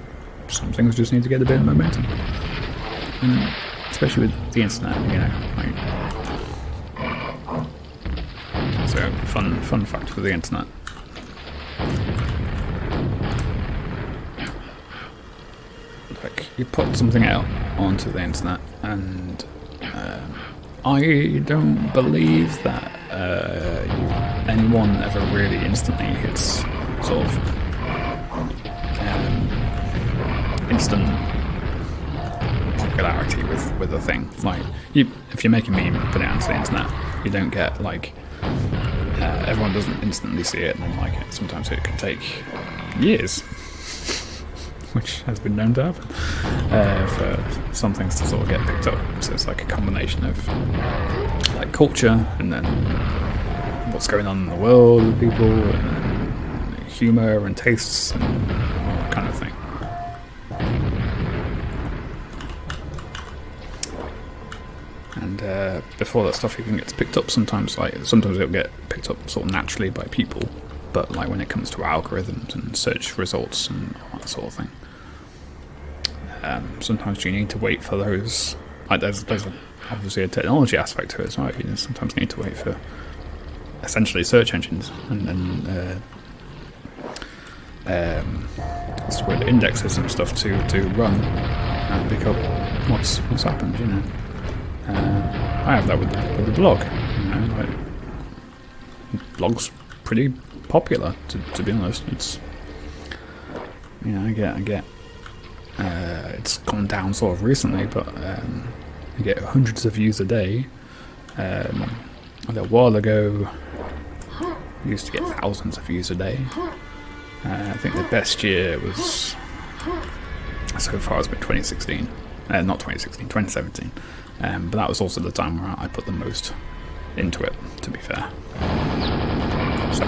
things just need to get a bit of momentum, and especially with the internet, you know. Like, so fun fact for the internet. You put something out onto the internet, and I don't believe that anyone ever really instantly hits sort of instant popularity with a thing. Like, if you make a meme and put it onto the internet, you don't get like everyone doesn't instantly see it and then like it. Sometimes it can take years, which has been known to happen, for some things to sort of get picked up. So it's like a combination of like culture, and then what's going on in the world with people, and then humour and tastes and all that kind of thing. And before that stuff even gets picked up, sometimes it'll get picked up sort of naturally by people, but like when it comes to algorithms and search results and all that sort of thing. Sometimes you need to wait for those. Like there's obviously a technology aspect to it as well. You know, sometimes you need to wait for essentially search engines and then what's the word, indexes and stuff to run and pick up what's happened. You know, I have that with the blog. You know, like, blogs pretty popular to be honest. It's, you know, I get. It's gone down sort of recently, but you get hundreds of views a day. A little while ago, you used to get thousands of views a day. I think the best year was, so far, has been 2016. Not 2016, 2017. But that was also the time where I put the most into it, to be fair. So,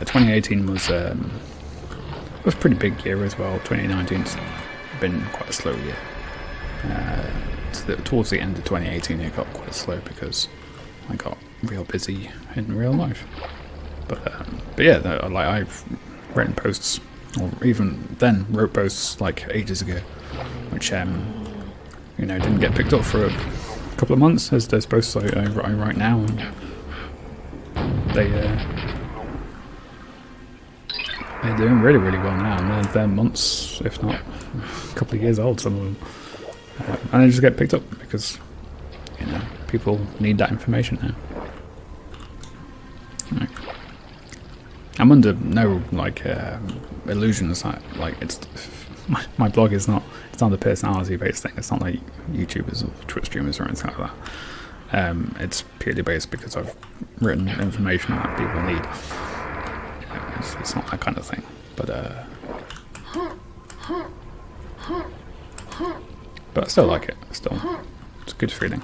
2018 was... it was a pretty big year as well. 2019's been quite a slow year. Towards the end of 2018 it got quite slow because I got real busy in real life. But yeah, like I've written posts, or even then wrote posts like ages ago, which you know, didn't get picked up for a couple of months. As those posts I write now, and they. They're doing really, really well now, and they're months, if not a couple of years old, some of them. And they just get picked up because, you know, people need that information now. Right. I'm under no like illusions that like it's my blog is not a personality-based thing. It's not like YouTubers or Twitch streamers or anything like that. It's purely based because I've written information that people need. It's not that kind of thing, but But I still like it, still. It's a good feeling.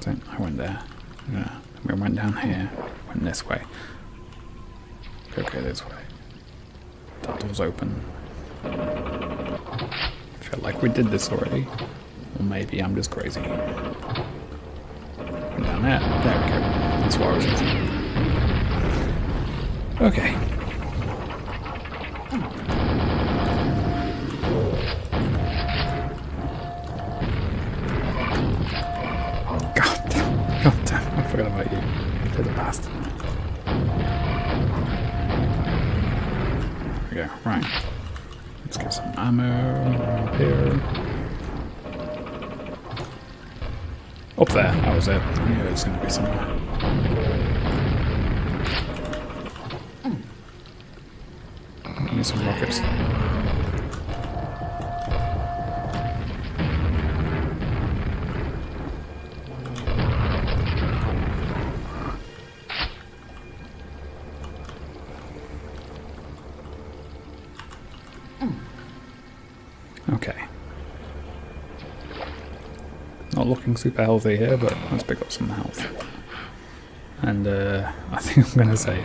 So I went there. Yeah. We went down here. Went this way. Okay, this way. That door's open. I feel like we did this already. Or maybe I'm just crazy. Went down there. There we go. That's what I was thinking. Okay. Up there, that was it. I knew it was going to be somewhere. I need some rockets. Okay. Not looking super healthy here, but let's pick up some health. And I think I'm going to save.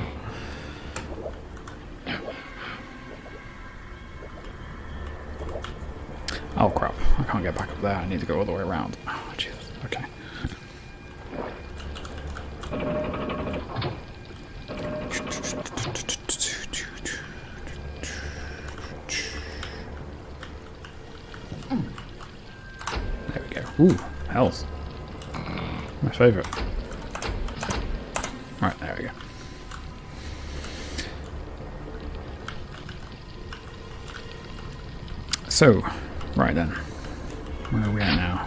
Oh crap, I can't get back up there, I need to go all the way around. Oh Jesus, okay. There we go. Ooh. Health. My favourite. Right, there we go. So, right then. Where are we at now?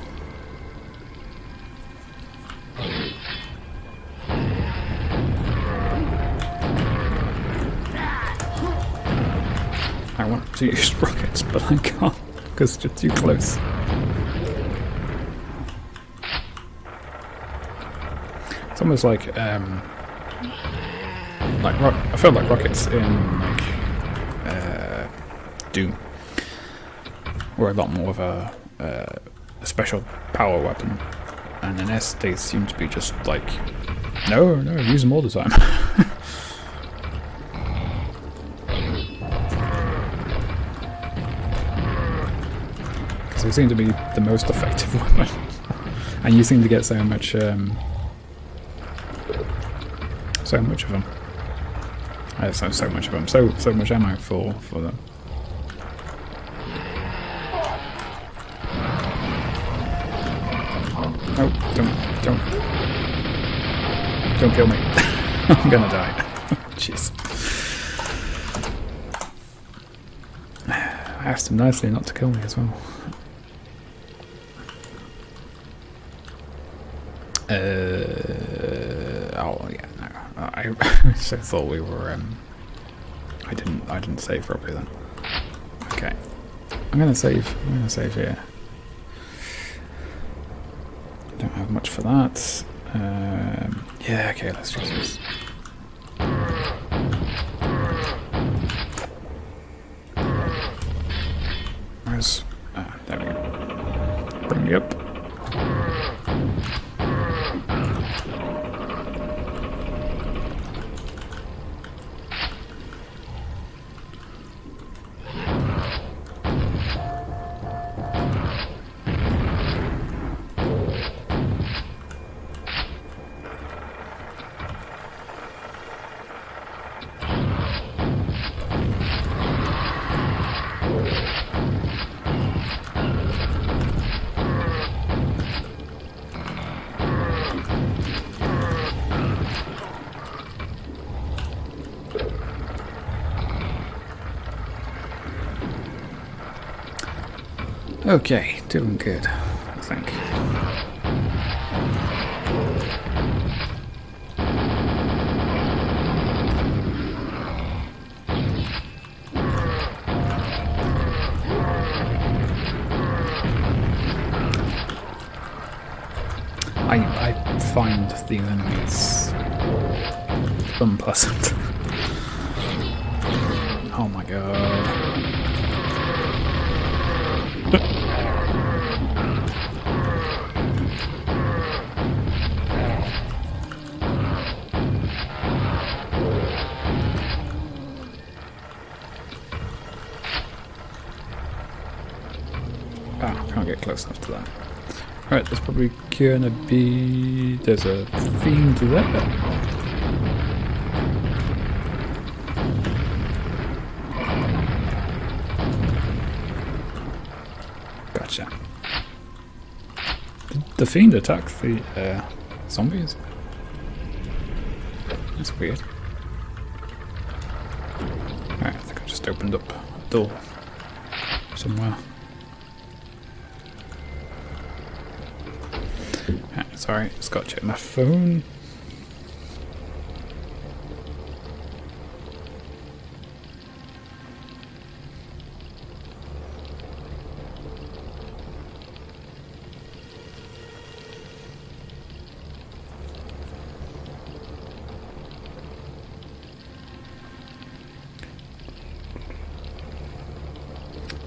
I want to use rockets, but I can't because they're too close. It's almost I feel like rockets in like Doom were a lot more of a special power weapon, and in S they seem to be just like no, use them all the time. Because they seem to be the most effective weapon, and you seem to get so much. So much of them. So much of them. So much ammo for them. Oh, don't kill me. I'm gonna die. Jeez. I asked him nicely not to kill me as well. Oh yeah. I so thought we were. I didn't save properly then. Okay, I'm gonna save. I'm gonna save here. Don't have much for that. Yeah. Okay. Let's try this. Where's? There we go. Bring me up. Okay, doing good, I think. I find these enemies unpleasant. Oh my god. Ah, can't get close enough to that. Alright, there's probably gonna be... there's a fiend there. Gotcha. Did the fiend attack the zombies? That's weird. Alright, I think I just opened up a door somewhere. Sorry, just got to check my phone.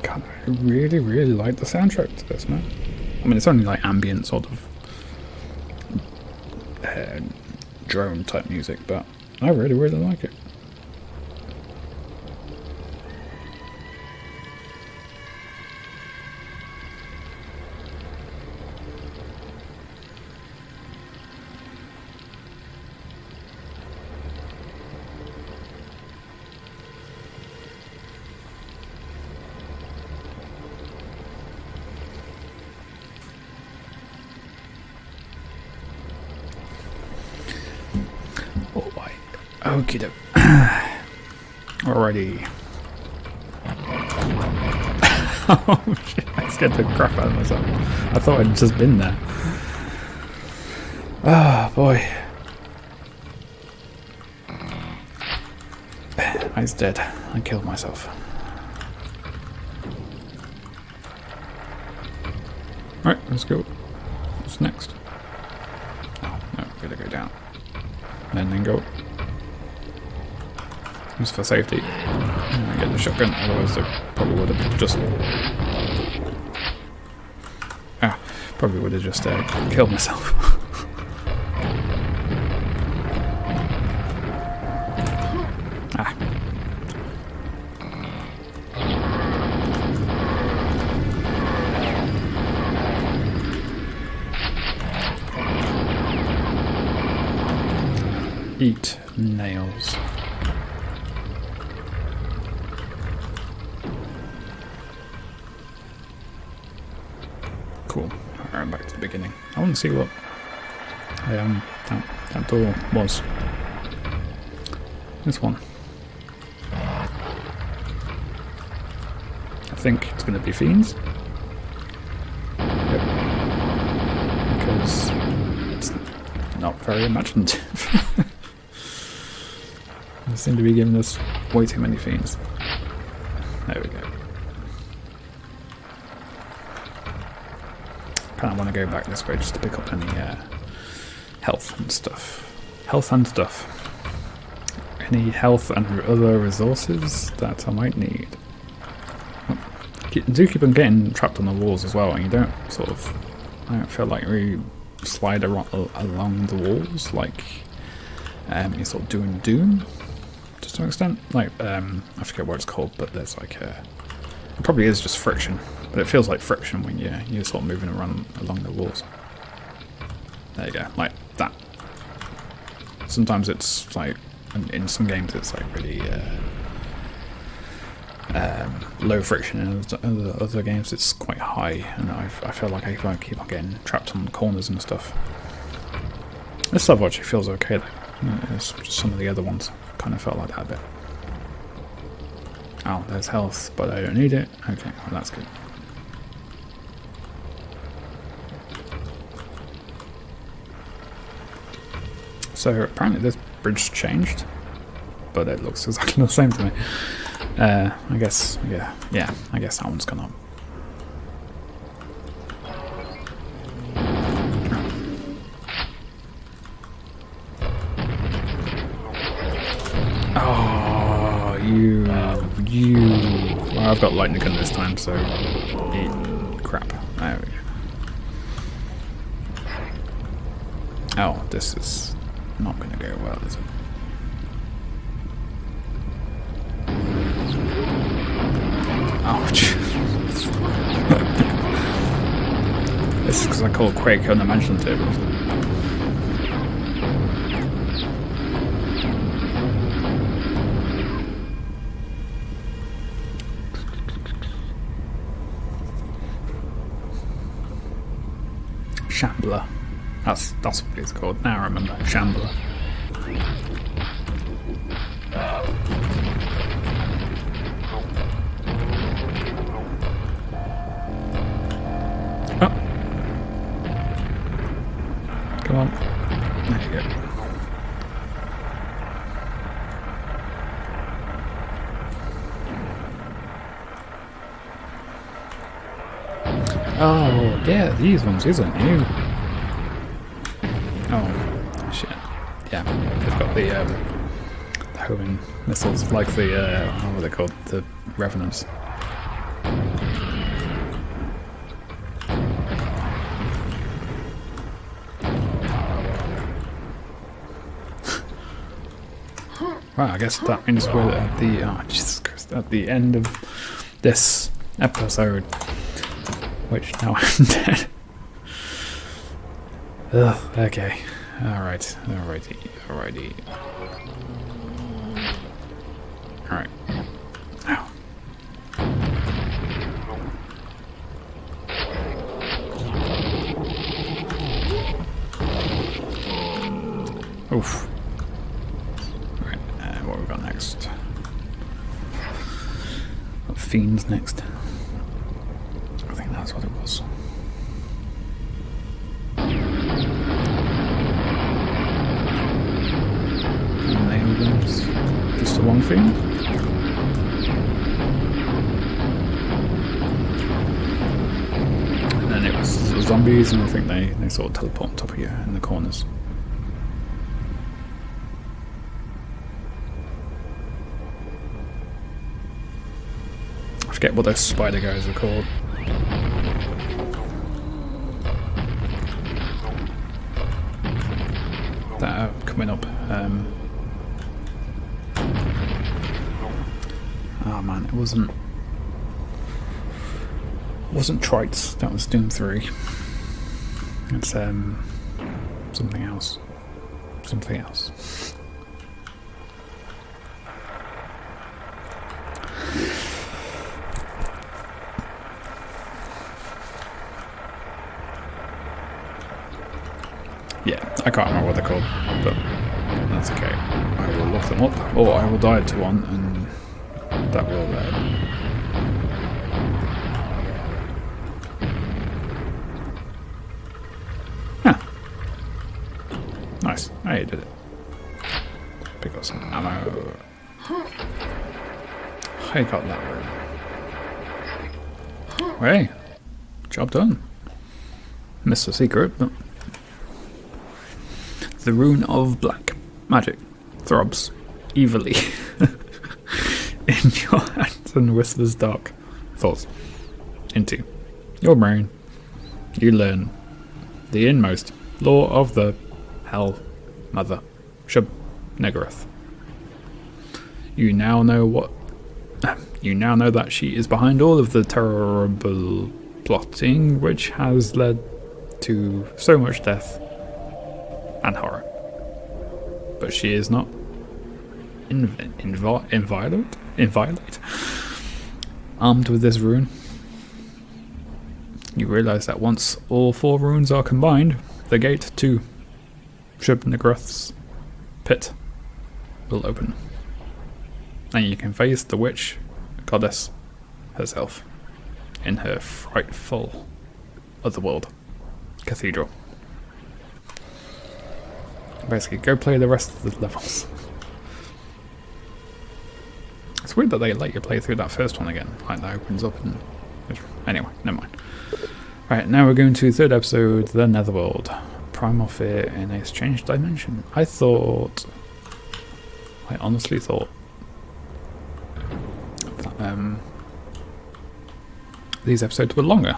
God, I really, really like the soundtrack to this, man. I mean, it's only like ambient sort of drone type music, but I really, really like it. Okie alrighty. Oh shit, I scared the crap out of myself. I thought I'd just been there. Oh boy. I was dead. I killed myself. Alright, let's go. What's next? Oh no, we gotta go down. And then go. Just for safety. I get the shotgun, otherwise they probably would have just... ah, probably would have just killed myself. Ah. Eat nails. Cool. Alright, back to the beginning. I want to see what that door was. This one. I think it's going to be fiends. Yep. Because it's not very imaginative. They seem to be giving us way too many fiends. There we go. I want to go back this way just to pick up any health and stuff. Any health and other resources that I might need. You do keep on getting trapped on the walls as well, and you don't sort of... I don't feel like we slide along the walls like you're sort of doing Doom to some extent. Like, I forget what it's called, but there's like a... it probably is just friction. But it feels like friction when you're sort of moving around along the walls. There you go, like that. Sometimes it's like, in some games it's like really low friction, and in other games it's quite high, and I feel like I keep on getting trapped on corners and stuff. This level actually feels okay though. It's just some of the other ones kind of felt like that a bit. Oh, there's health, but I don't need it. Okay, well that's good. So apparently this bridge changed, but it looks exactly the same to me. I guess, yeah. I guess that one's gone up. Oh, you! Well, I've got lightning gun this time, so eat crap. There we go. Oh, this is. Not going to go well, is it? Ouch. because I call Quake on the mansion tables. Shambler. That's what it's called. Now I remember. Shambler. Come on. There you go. Oh, yeah, these ones, these are new. Oh, shit. Yeah, they've got the homing missiles, like the, what are they called? The Revenants. Wow, I guess that means we're at the Jesus Christ, at the end of this episode, which now I'm dead. Ugh, okay, alright, alrighty. Alright. Ow. Oof. Fiends next. I think that's what it was. Nailguns. Just the one fiend? And then it was zombies, and I think they sort of teleport on top of you in the corners. Forget what those spider guys are called. That are coming up. Oh man, it wasn't Trites. That was Doom 3. It's something else. Something else. I can't remember what they're called, but that's okay. I will look them up, or I will die to one, and that will... Huh. Nice. I did it. Pick up some ammo. I got that one. Hey, job done. Missed a secret, but... The Rune of Black Magic throbs evilly in your hands and whispers dark thoughts into your brain. You learn the inmost lore of the Hell Mother, Shub-Niggurath. You now know what. You now know that she is behind all of the terrible plotting which has led to so much death and horror, but she is not inviolate. Armed with this rune, you realise that once all four runes are combined, the gate to Shub-Niggurath's pit will open, and you can face the witch goddess herself in her frightful otherworld cathedral. Basically, go play the rest of the levels. It's weird that they let you play through that first one again. Like, that opens up and... Anyway, never mind. Right, now we're going to third episode, The Netherworld. Primal fear in a strange dimension. I honestly thought... that, these episodes were longer.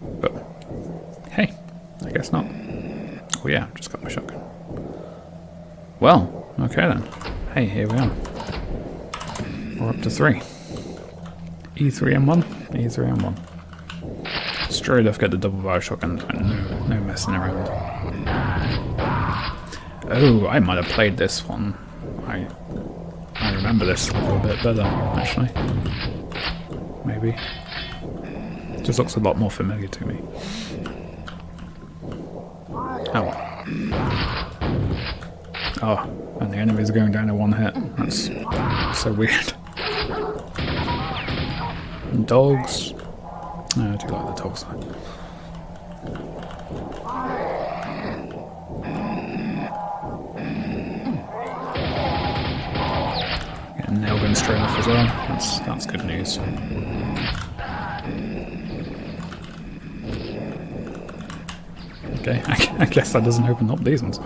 But... hey. I guess not. Oh yeah, just got my shotgun. Well, okay then. Hey, here we are. We're up to 3. E3M1, E3M1. Straight enough, get the double barrel shotgun. No messing around. Oh, I might have played this one. I remember this a little bit better, actually. Maybe. It just looks a lot more familiar to me. Oh. Oh, and the enemies are going down to one hit. That's so weird. And dogs. No, I do like the dog side. Getting nail gun straight off as well. That's good news. Okay, I guess that doesn't open up these ones.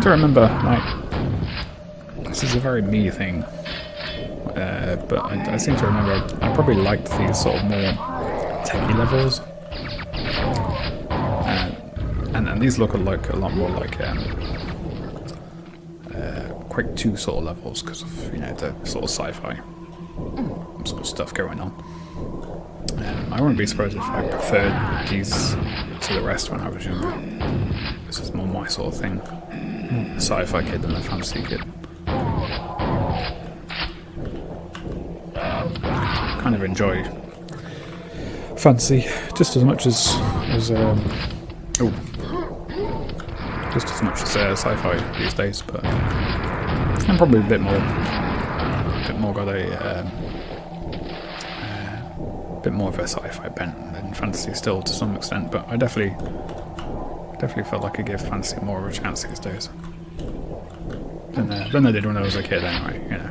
I remember, like, this is a very me thing, but I seem to remember I probably liked these sort of more techie levels, and these look like a lot more like Quake 2 sort of levels because of, you know, the sort of sci-fi sort of stuff going on. I wouldn't be surprised if I preferred these to the rest when I was younger. This is more my sort of thing. Sci-fi kid than a fantasy kid. Kind of enjoy fantasy just as much as sci-fi these days, but I'm probably a bit more got a bit more of a sci-fi bent than fantasy still to some extent, but I definitely felt like I gave fantasy more of a chance these days than I did when I was a kid anyway, you know.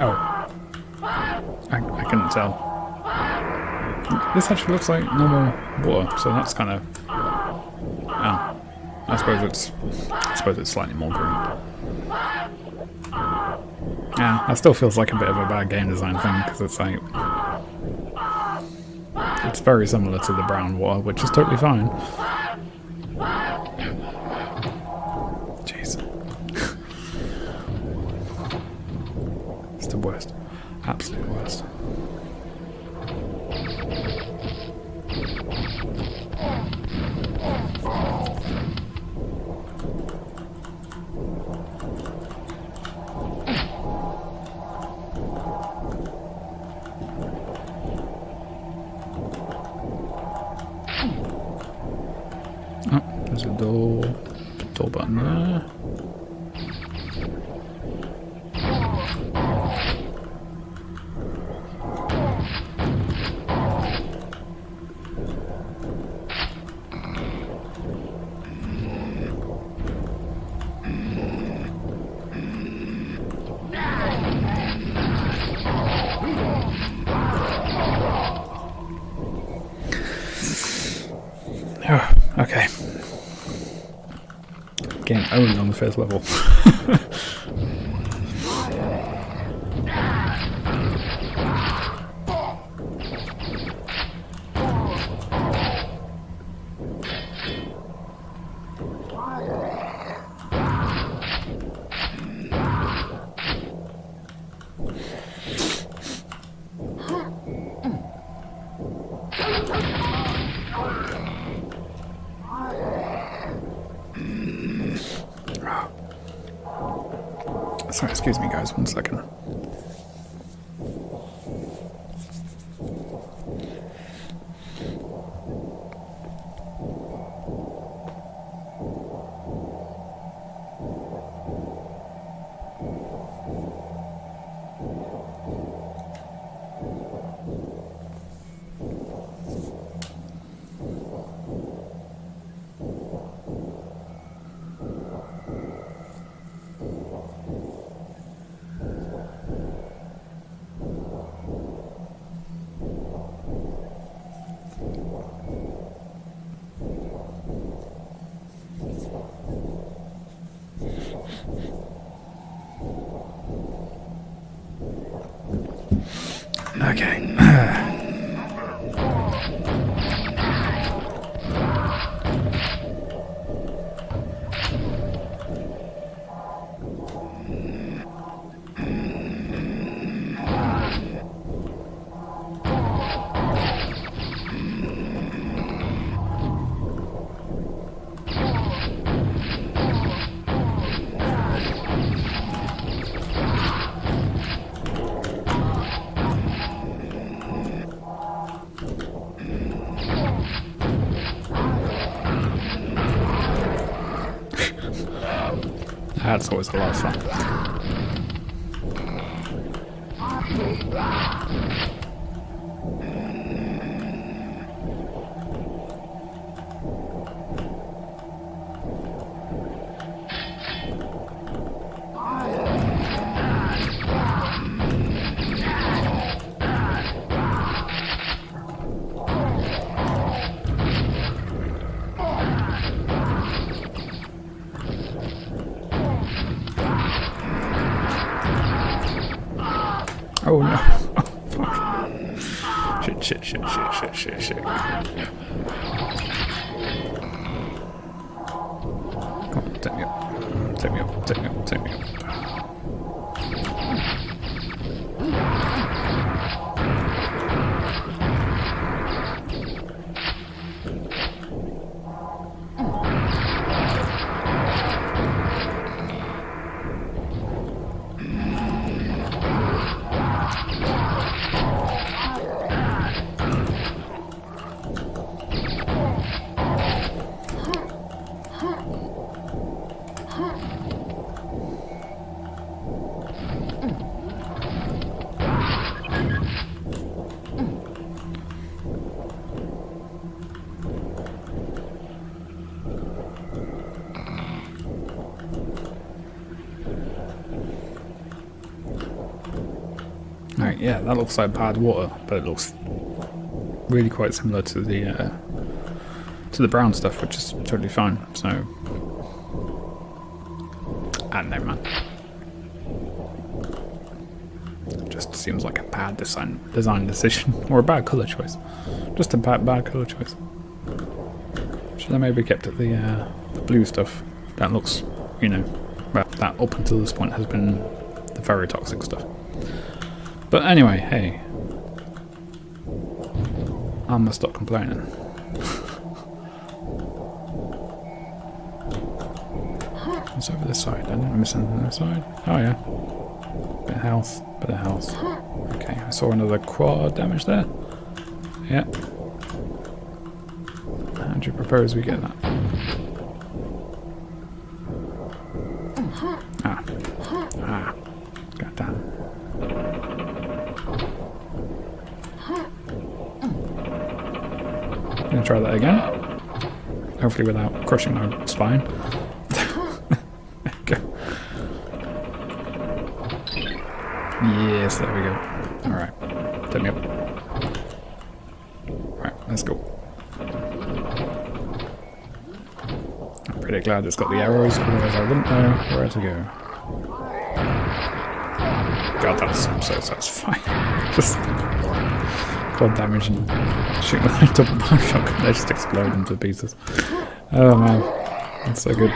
Oh. I couldn't tell. This actually looks like normal water, so that's kind of... Oh. I suppose it's slightly more green. Yeah, that still feels like a bit of a bad game design thing, because it's like... It's very similar to the brown water, which is totally fine. Jeez. It's the worst. Absolute worst. Door button there. Oh, okay. Getting owned on the first level. Sorry, excuse me guys, one second. That's always a lot of fun. Yeah, that looks like bad water, but it looks really quite similar to the brown stuff, which is totally fine. So, I don't know, man. It just seems like a bad design decision, or a bad color choice. Just a bad color choice. Should I maybe kept at the blue stuff? That looks, you know, well, that up until this point has been the very toxic stuff. But anyway, hey, I must stop complaining. What's over this side? I didn't miss anything on this side. Oh yeah, bit of health, bit of health. Okay, I saw another quad damage there. Yeah. How do you propose we get that? Try that again. Hopefully without crushing my spine. Okay. Yes, there we go. Alright. Take me up. Alright, let's go. I'm pretty glad it's got the arrows, otherwise I wouldn't know where to go. God, that's so satisfying. Just quad damage and shoot with my double barrel shotgun, they just explode into pieces. Oh man, that's so good.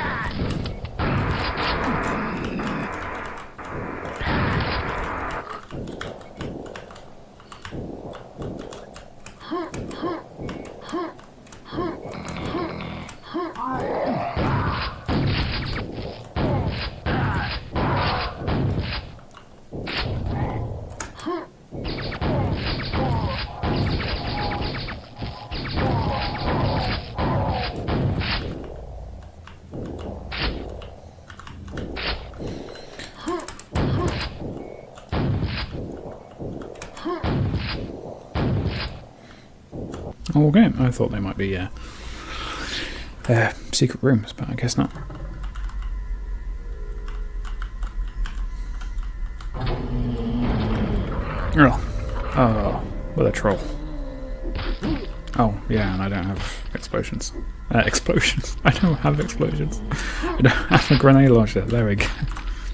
Okay, I thought they might be secret rooms, but I guess not. Oh, what a troll. Oh, yeah, and I don't have explosions. I don't have explosions. I don't have a grenade launcher. There we go.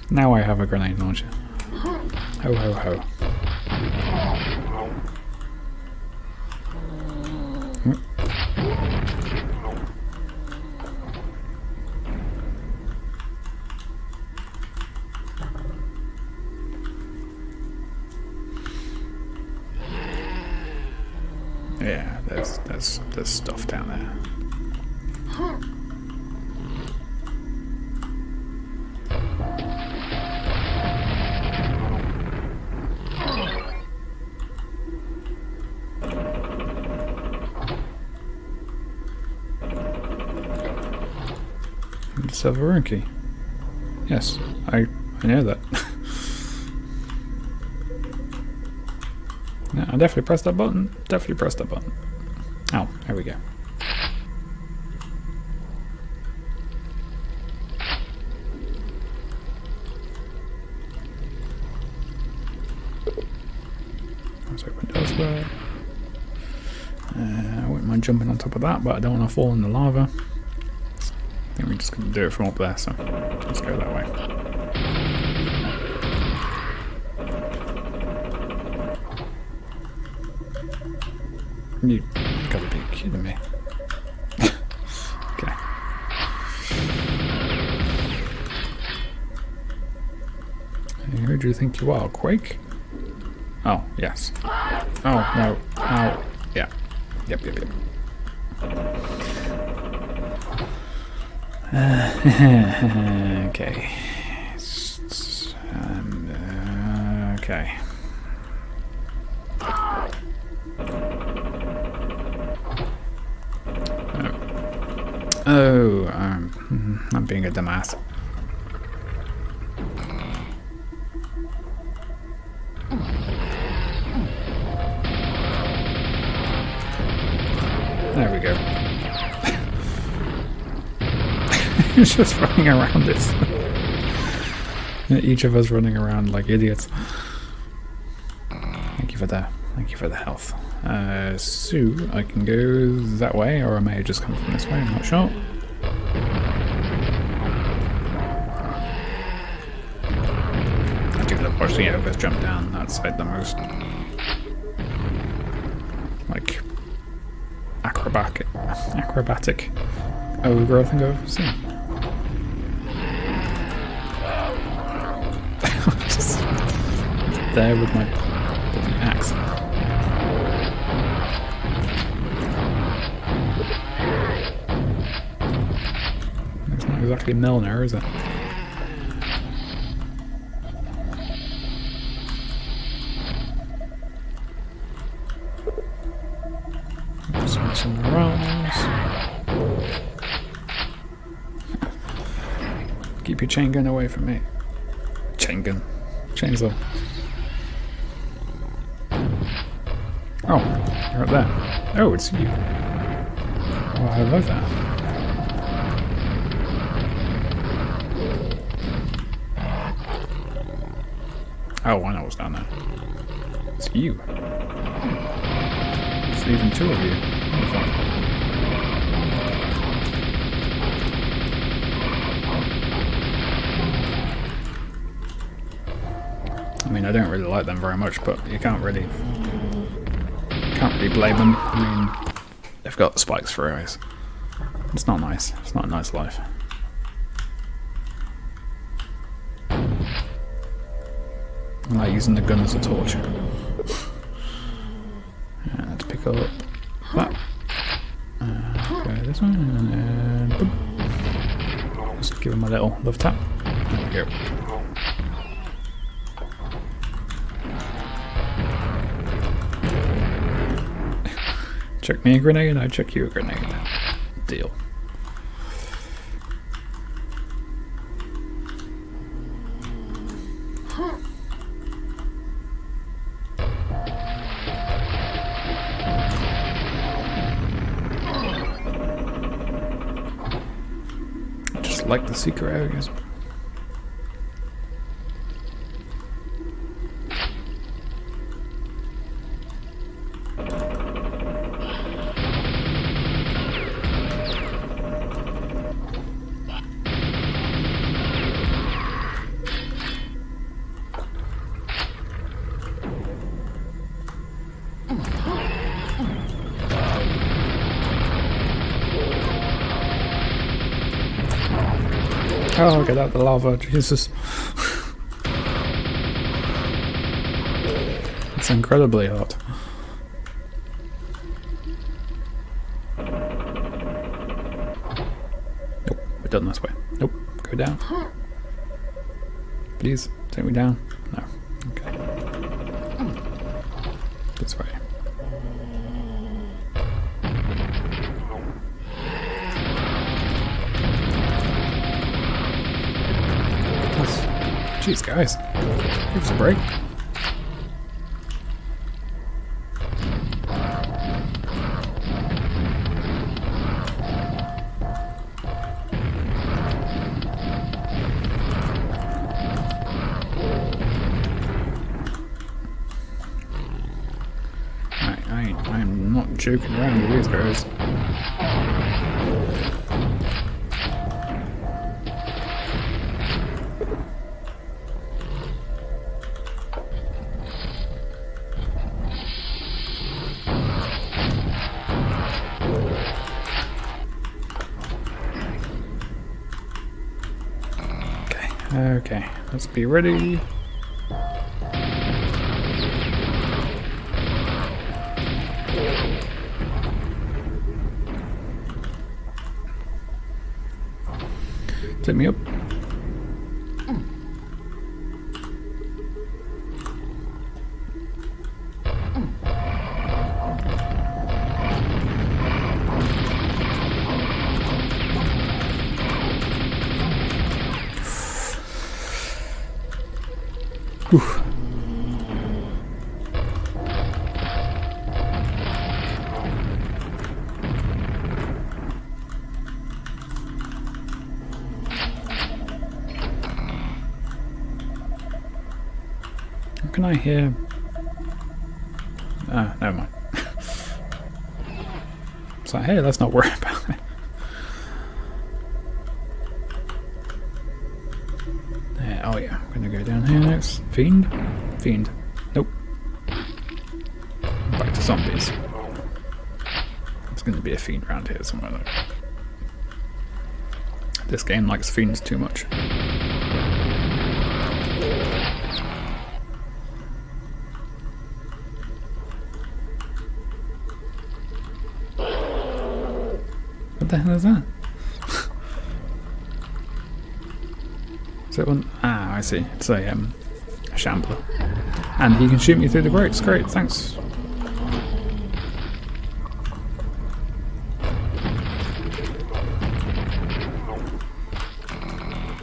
Now I have a grenade launcher. Ho, ho, ho. There's stuff down there. Let's have a room key. Yes, I know that. No, I definitely pressed that button. Definitely pressed that button. Oh, there we go. Let's open it elsewhere. I wouldn't mind jumping on top of that, but I don't want to fall in the lava. I think we're just going to do it from up there, so let's go that way. You gotta be kidding me. Okay. Who do you think you are, Quake? Oh, yes. Oh, no. Oh, yeah. Yep. Okay. Okay. Oh. Oh, I'm being a dumbass. There we go. He's just running around this. Each of us running around like idiots. Thank you for that. Thank you for the health. So I can go that way, or I may have just come from this way. I'm not sure. I do love watching Elvis jump down. That's like the most like acrobatic ogre I think I've ever seen. Just there with my bloody axe. It's not exactly Milner, is it? Somewhere else. Keep your chain gun away from me. Chain gun. Chainsaw. Oh, you're up there. Oh, it's you. Oh, I love that. Oh, I know what's down there. It's you. It's even two of you. I mean, I don't really like them very much, but you can't really blame them. I mean, they've got spikes for eyes. It's not nice. It's not a nice life. I like using the gun as a torch. Let's pick up that. Go this one, and boom. Just give him a little love tap. There we go. Chuck me a grenade, I chuck you a grenade. Deal. Just like the secret areas. Oh, get out the lava, Jesus. It's incredibly hot. Nope, we're done this way. Nope, go down. Please, take me down. No, okay. This way. Jeez, guys. Give us a break. I'm not joking around with these guys. Okay, let's be ready. Set me up. Oof. Can I hear? Ah, never mind. It's like, hey, let's not worry about it. There, oh yeah, I'm gonna go down here next. Fiend? Fiend. Nope. Back to zombies. There's gonna be a fiend around here somewhere though. This game likes fiends too much. What the hell is that? Is that one? Ah, I see. It's a shambler. And he can shoot me through the grates. Great, thanks.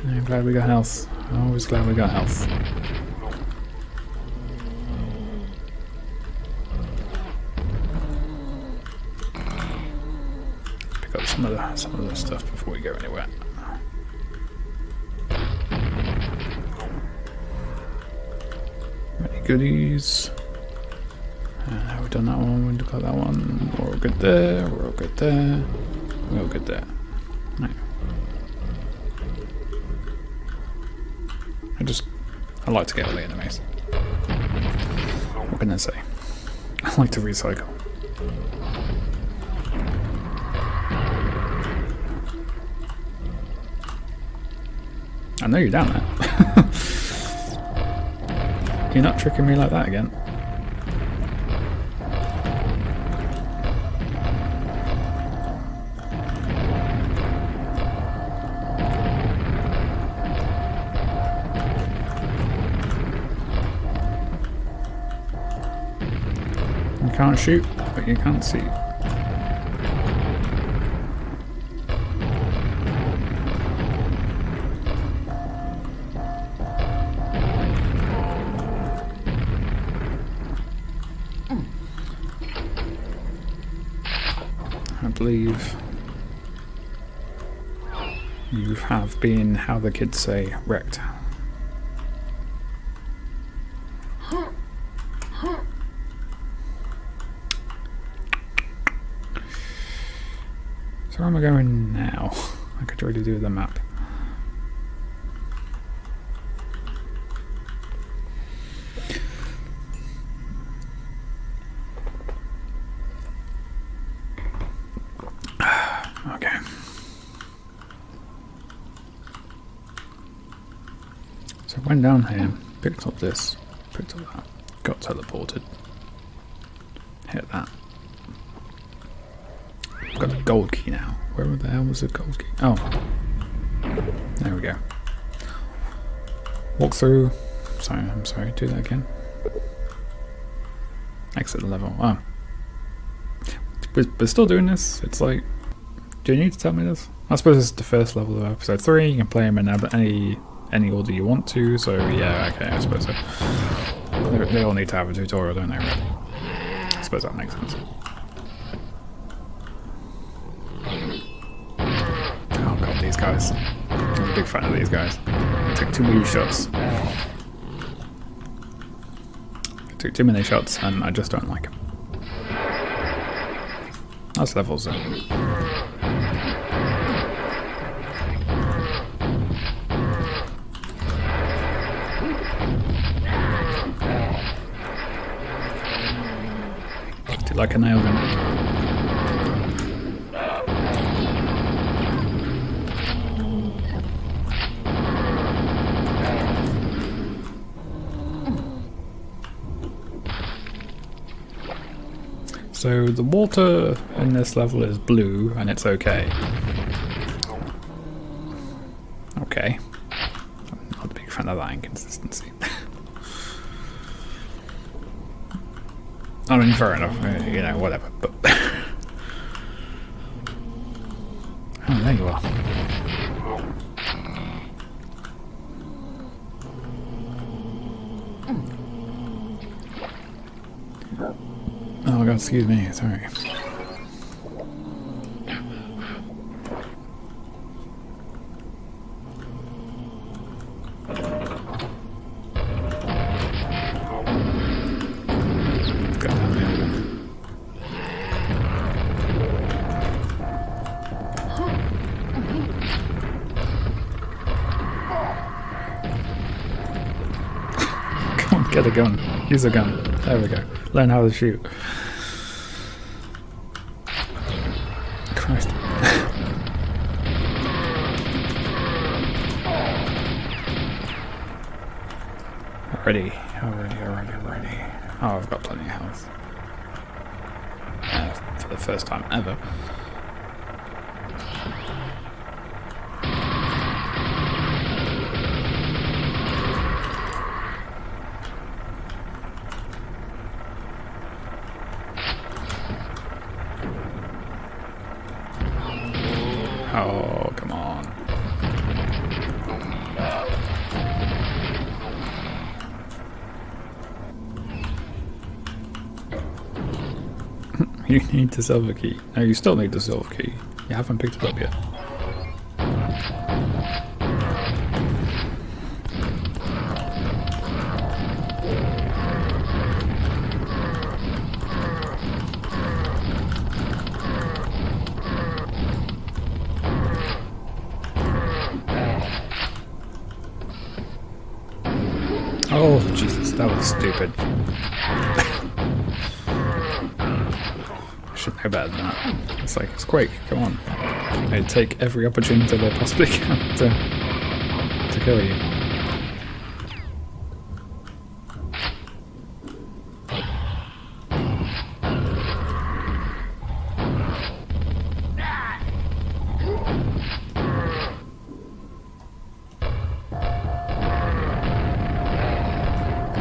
I'm glad we got health. I'm always glad we got health. Some of the stuff before we go anywhere. Many goodies. We've done that one, we've got that one. We're all good there, we're all good there. We're all good there. Right. I like to get all the enemies. What can I say? I like to recycle. I know you're down there. You're not tricking me like that again. You can't shoot, but you can't see. You have been, how the kids say, wrecked. So where am I going now? I could really do the map. Went down here, picked up this, picked up that, got teleported, hit that. I've got the gold key now. Where the hell was the gold key? Oh, there we go. Walk through. Sorry, I'm sorry, do that again. Exit the level. Oh. We're still doing this. It's like, do you need to tell me this? I suppose this is the first level of episode 3. You can play them in any any order you want to, so yeah, okay, I suppose so. They all need to have a tutorial, don't they, really? I suppose that makes sense. Oh god, these guys. I'm a big fan of these guys. I took too many shots. I took too many shots and I just don't like them. That's levels though. Like a nail gun. So the water in this level is blue and it's okay. Okay. I'm not a big fan of that inconsistency. I mean, fair enough, you know, whatever, but... Oh, there you are. Oh my god, excuse me, sorry. Get a gun. Use a gun. There we go. Learn how to shoot. Christ. Already. Oh, I've got plenty of health. For the first time ever. You need the silver key. No, you still need the silver key. You haven't picked it up yet. Oh, Jesus, that was stupid. Should know better than that. It's like, it's Quake, come on. They take every opportunity they possibly can to kill you.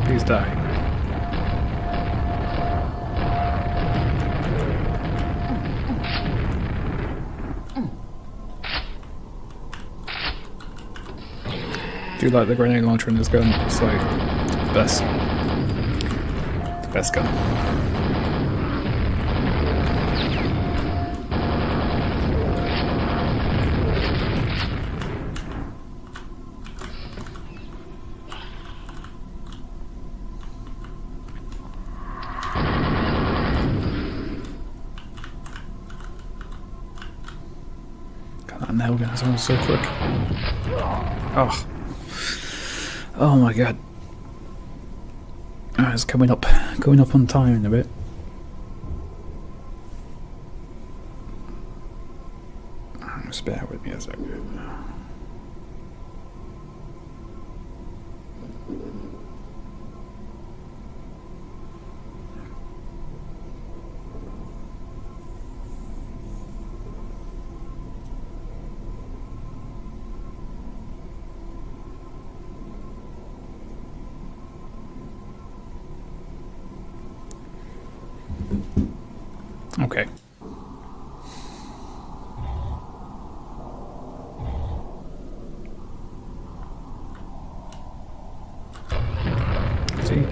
Please die. I do like the grenade launcher in this gun, it's like the best gun. God, that nail gun is almost so quick. Oh. Oh my god. Oh, it's coming up on time in a bit. Just bear with me a second. Okay.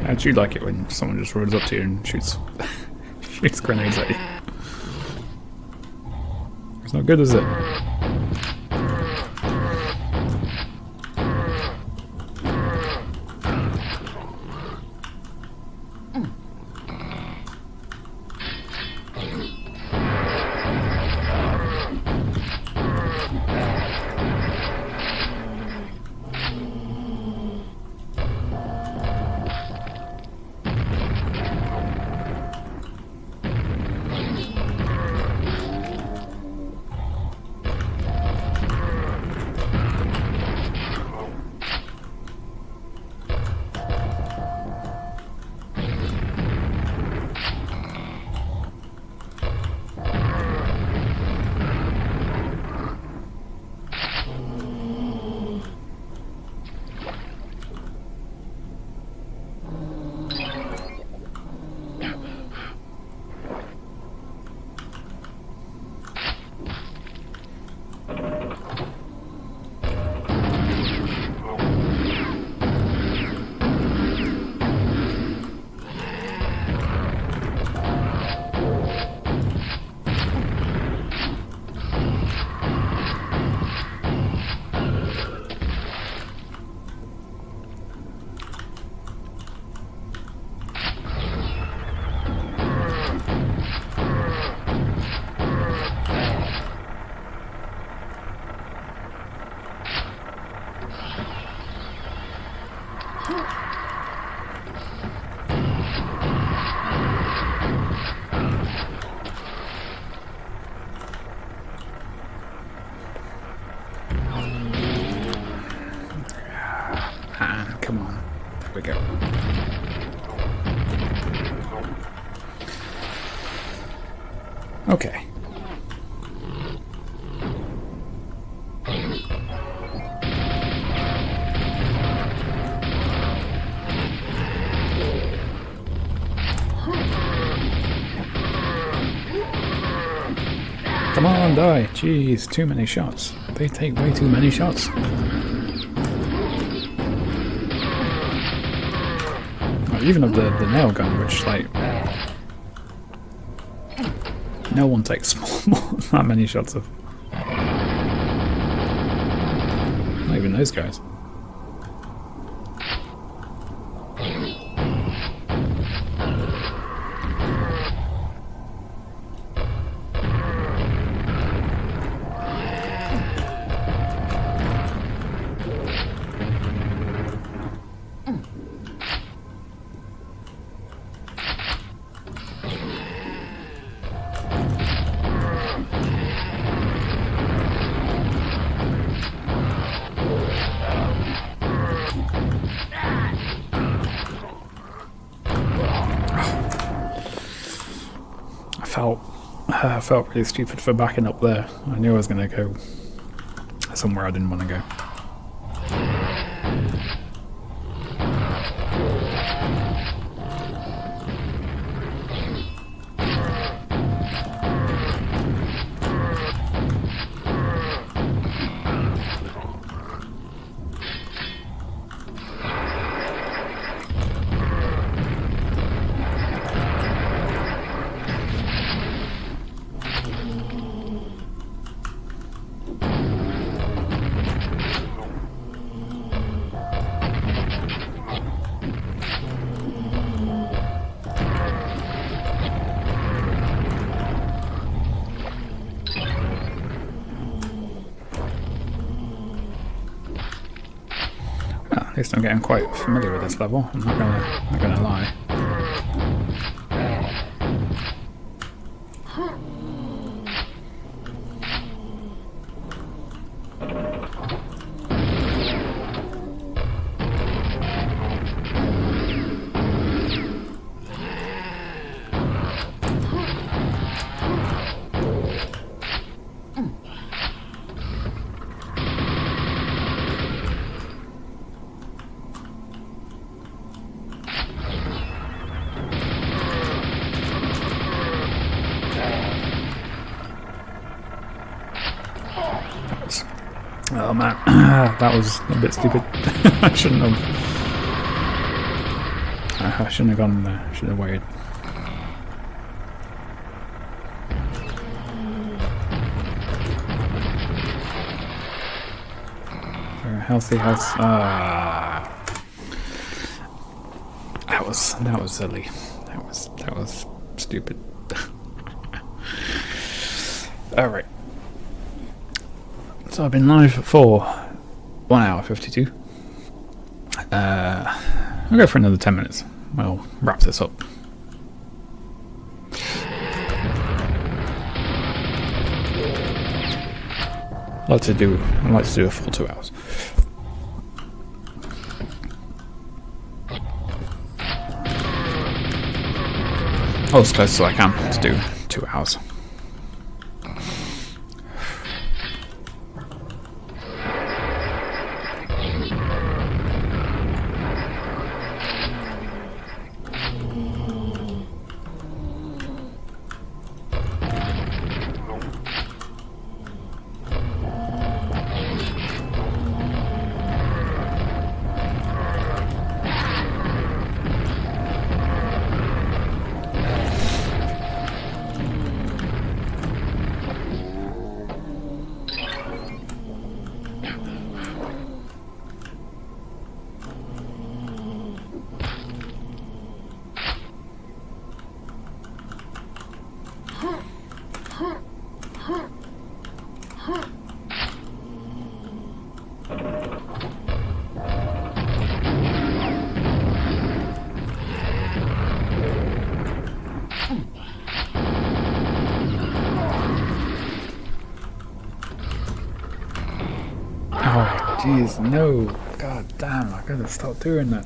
Actually, you'd like it when someone just rolls up to you and shoots grenades at you. It's not good, is it? Die. Jeez, too many shots. They take way too many shots. Oh, even of the nail gun, which like no one takes more that many shots of. Not even those guys. I felt really stupid for backing up there. I knew I was going to go somewhere I didn't want to go. At least I'm getting quite familiar with this level, I'm not gonna lie. That was a bit stupid. I shouldn't have. I shouldn't have gone there. I should have waited. Healthy health. Ah, that was silly. That was stupid. All right. So I've been live for 1 hour 52. I'll go for another 10 minutes. We'll wrap this up. I'd like to do a full 2 hours. Well, as close as I can to do 2 hours. No, god damn, I gotta stop doing that.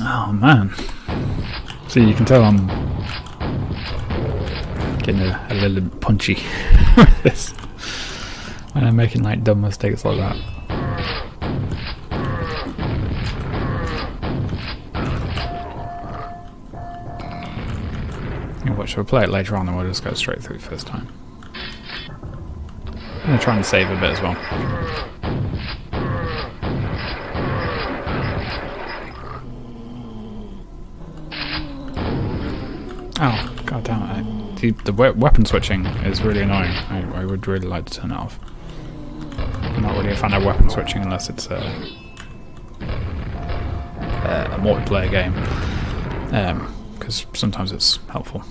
Oh man. See, you can tell I'm getting a little punchy with this. When I'm making like dumb mistakes like that. And what should we play it later on, and we'll just go straight through first time. I'm gonna try and save a bit as well. Oh, god damn it. The weapon switching is really annoying. I would really like to turn it off. I'm not really a fan of weapon switching unless it's a multiplayer game. Because sometimes it's helpful.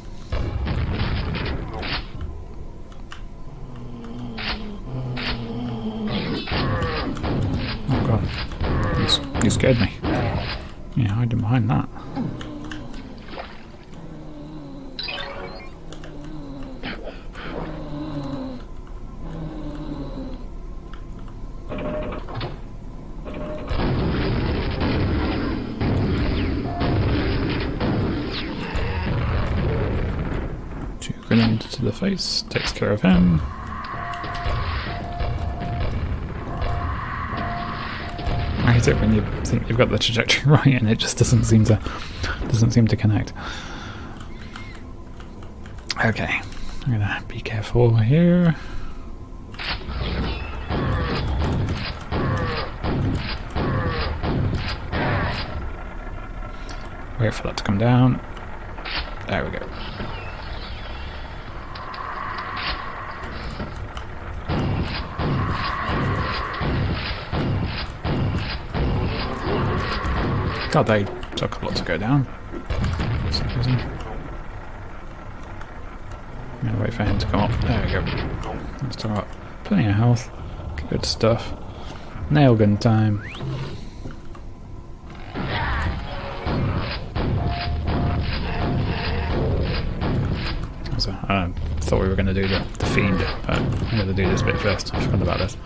You scared me. Yeah, hiding behind that. Two grenades to the face, takes care of him. It when you think you've got the trajectory right and it just doesn't seem to connect. Okay, I'm gonna be careful here. Wait for that to come down. There we go. God, they took a lot to go down. I'm gonna wait for him to come up. There we go. Let's talk about plenty of health. Good stuff. Nail gun time. So, I thought we were gonna do the fiend, but I'm gonna do this bit first. I forgot about this.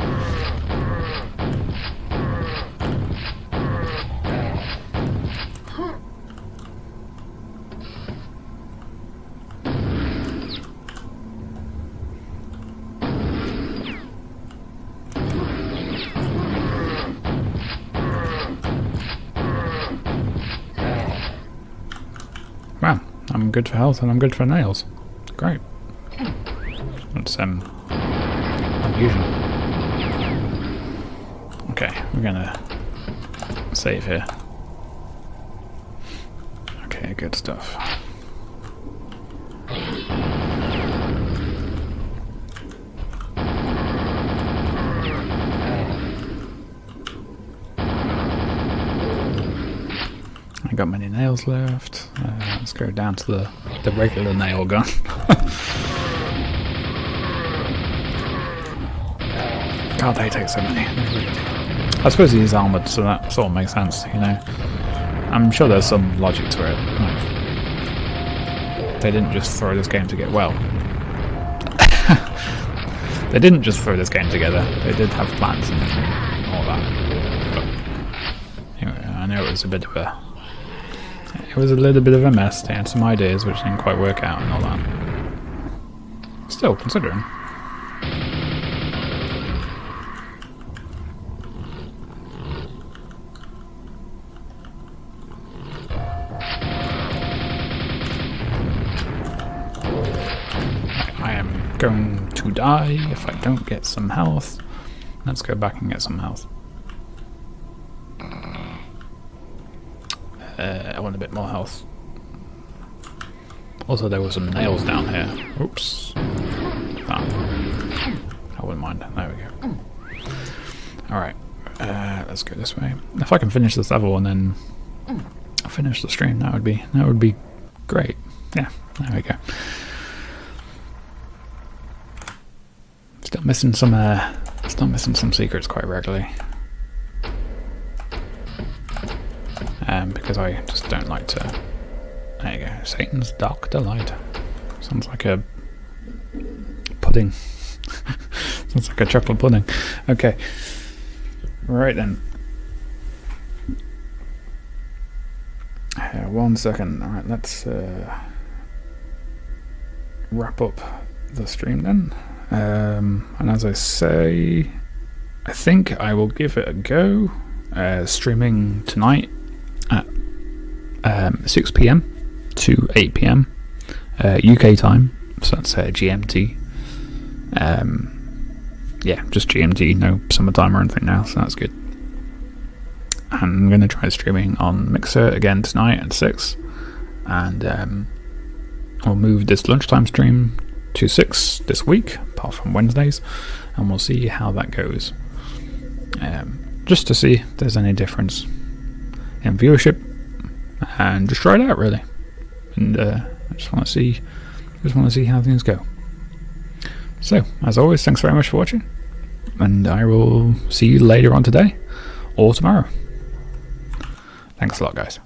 Good for health and I'm good for nails. Great. That's unusual. Okay, Okay, we're gonna save here. Okay, good stuff. I got many nails left. Let's go down to the regular nail gun. God, they take so many. I suppose he's armoured, so that sort of makes sense, you know. I'm sure there's some logic to it. Like, they didn't just throw this game together. Well, they didn't just throw this game together. They did have plans and all that. But anyway, I know it was a bit of a... It was a little bit of a mess. They had some ideas which didn't quite work out and all that. Still, considering. I am going to die if I don't get some health. Let's go back and get some health. I want a bit more health. Also, there were some nails down here. Oops. Ah. I wouldn't mind. There we go. Alright. Let's go this way. If I can finish this level and then finish the stream, that would be great. Yeah, there we go. Still missing some secrets quite regularly. Because I just don't like to... There you go. Satan's Dark Delight. Sounds like a... pudding. Sounds like a chocolate pudding. Okay. Right then. 1 second. Alright, let's wrap up the stream then. And as I say, I think I will give it a go. Streaming tonight. At 6 PM to 8 PM UK time, so that's GMT. Yeah, just GMT, no summertime or anything now, so that's good. I'm going to try streaming on Mixer again tonight at 6, and I'll move this lunchtime stream to 6 this week, apart from Wednesdays, and we'll see how that goes. Just to see if there's any difference and viewership, and just try it out really, and I just want to see how things go. So as always, thanks very much for watching, and I will see you later on today or tomorrow. Thanks a lot, guys.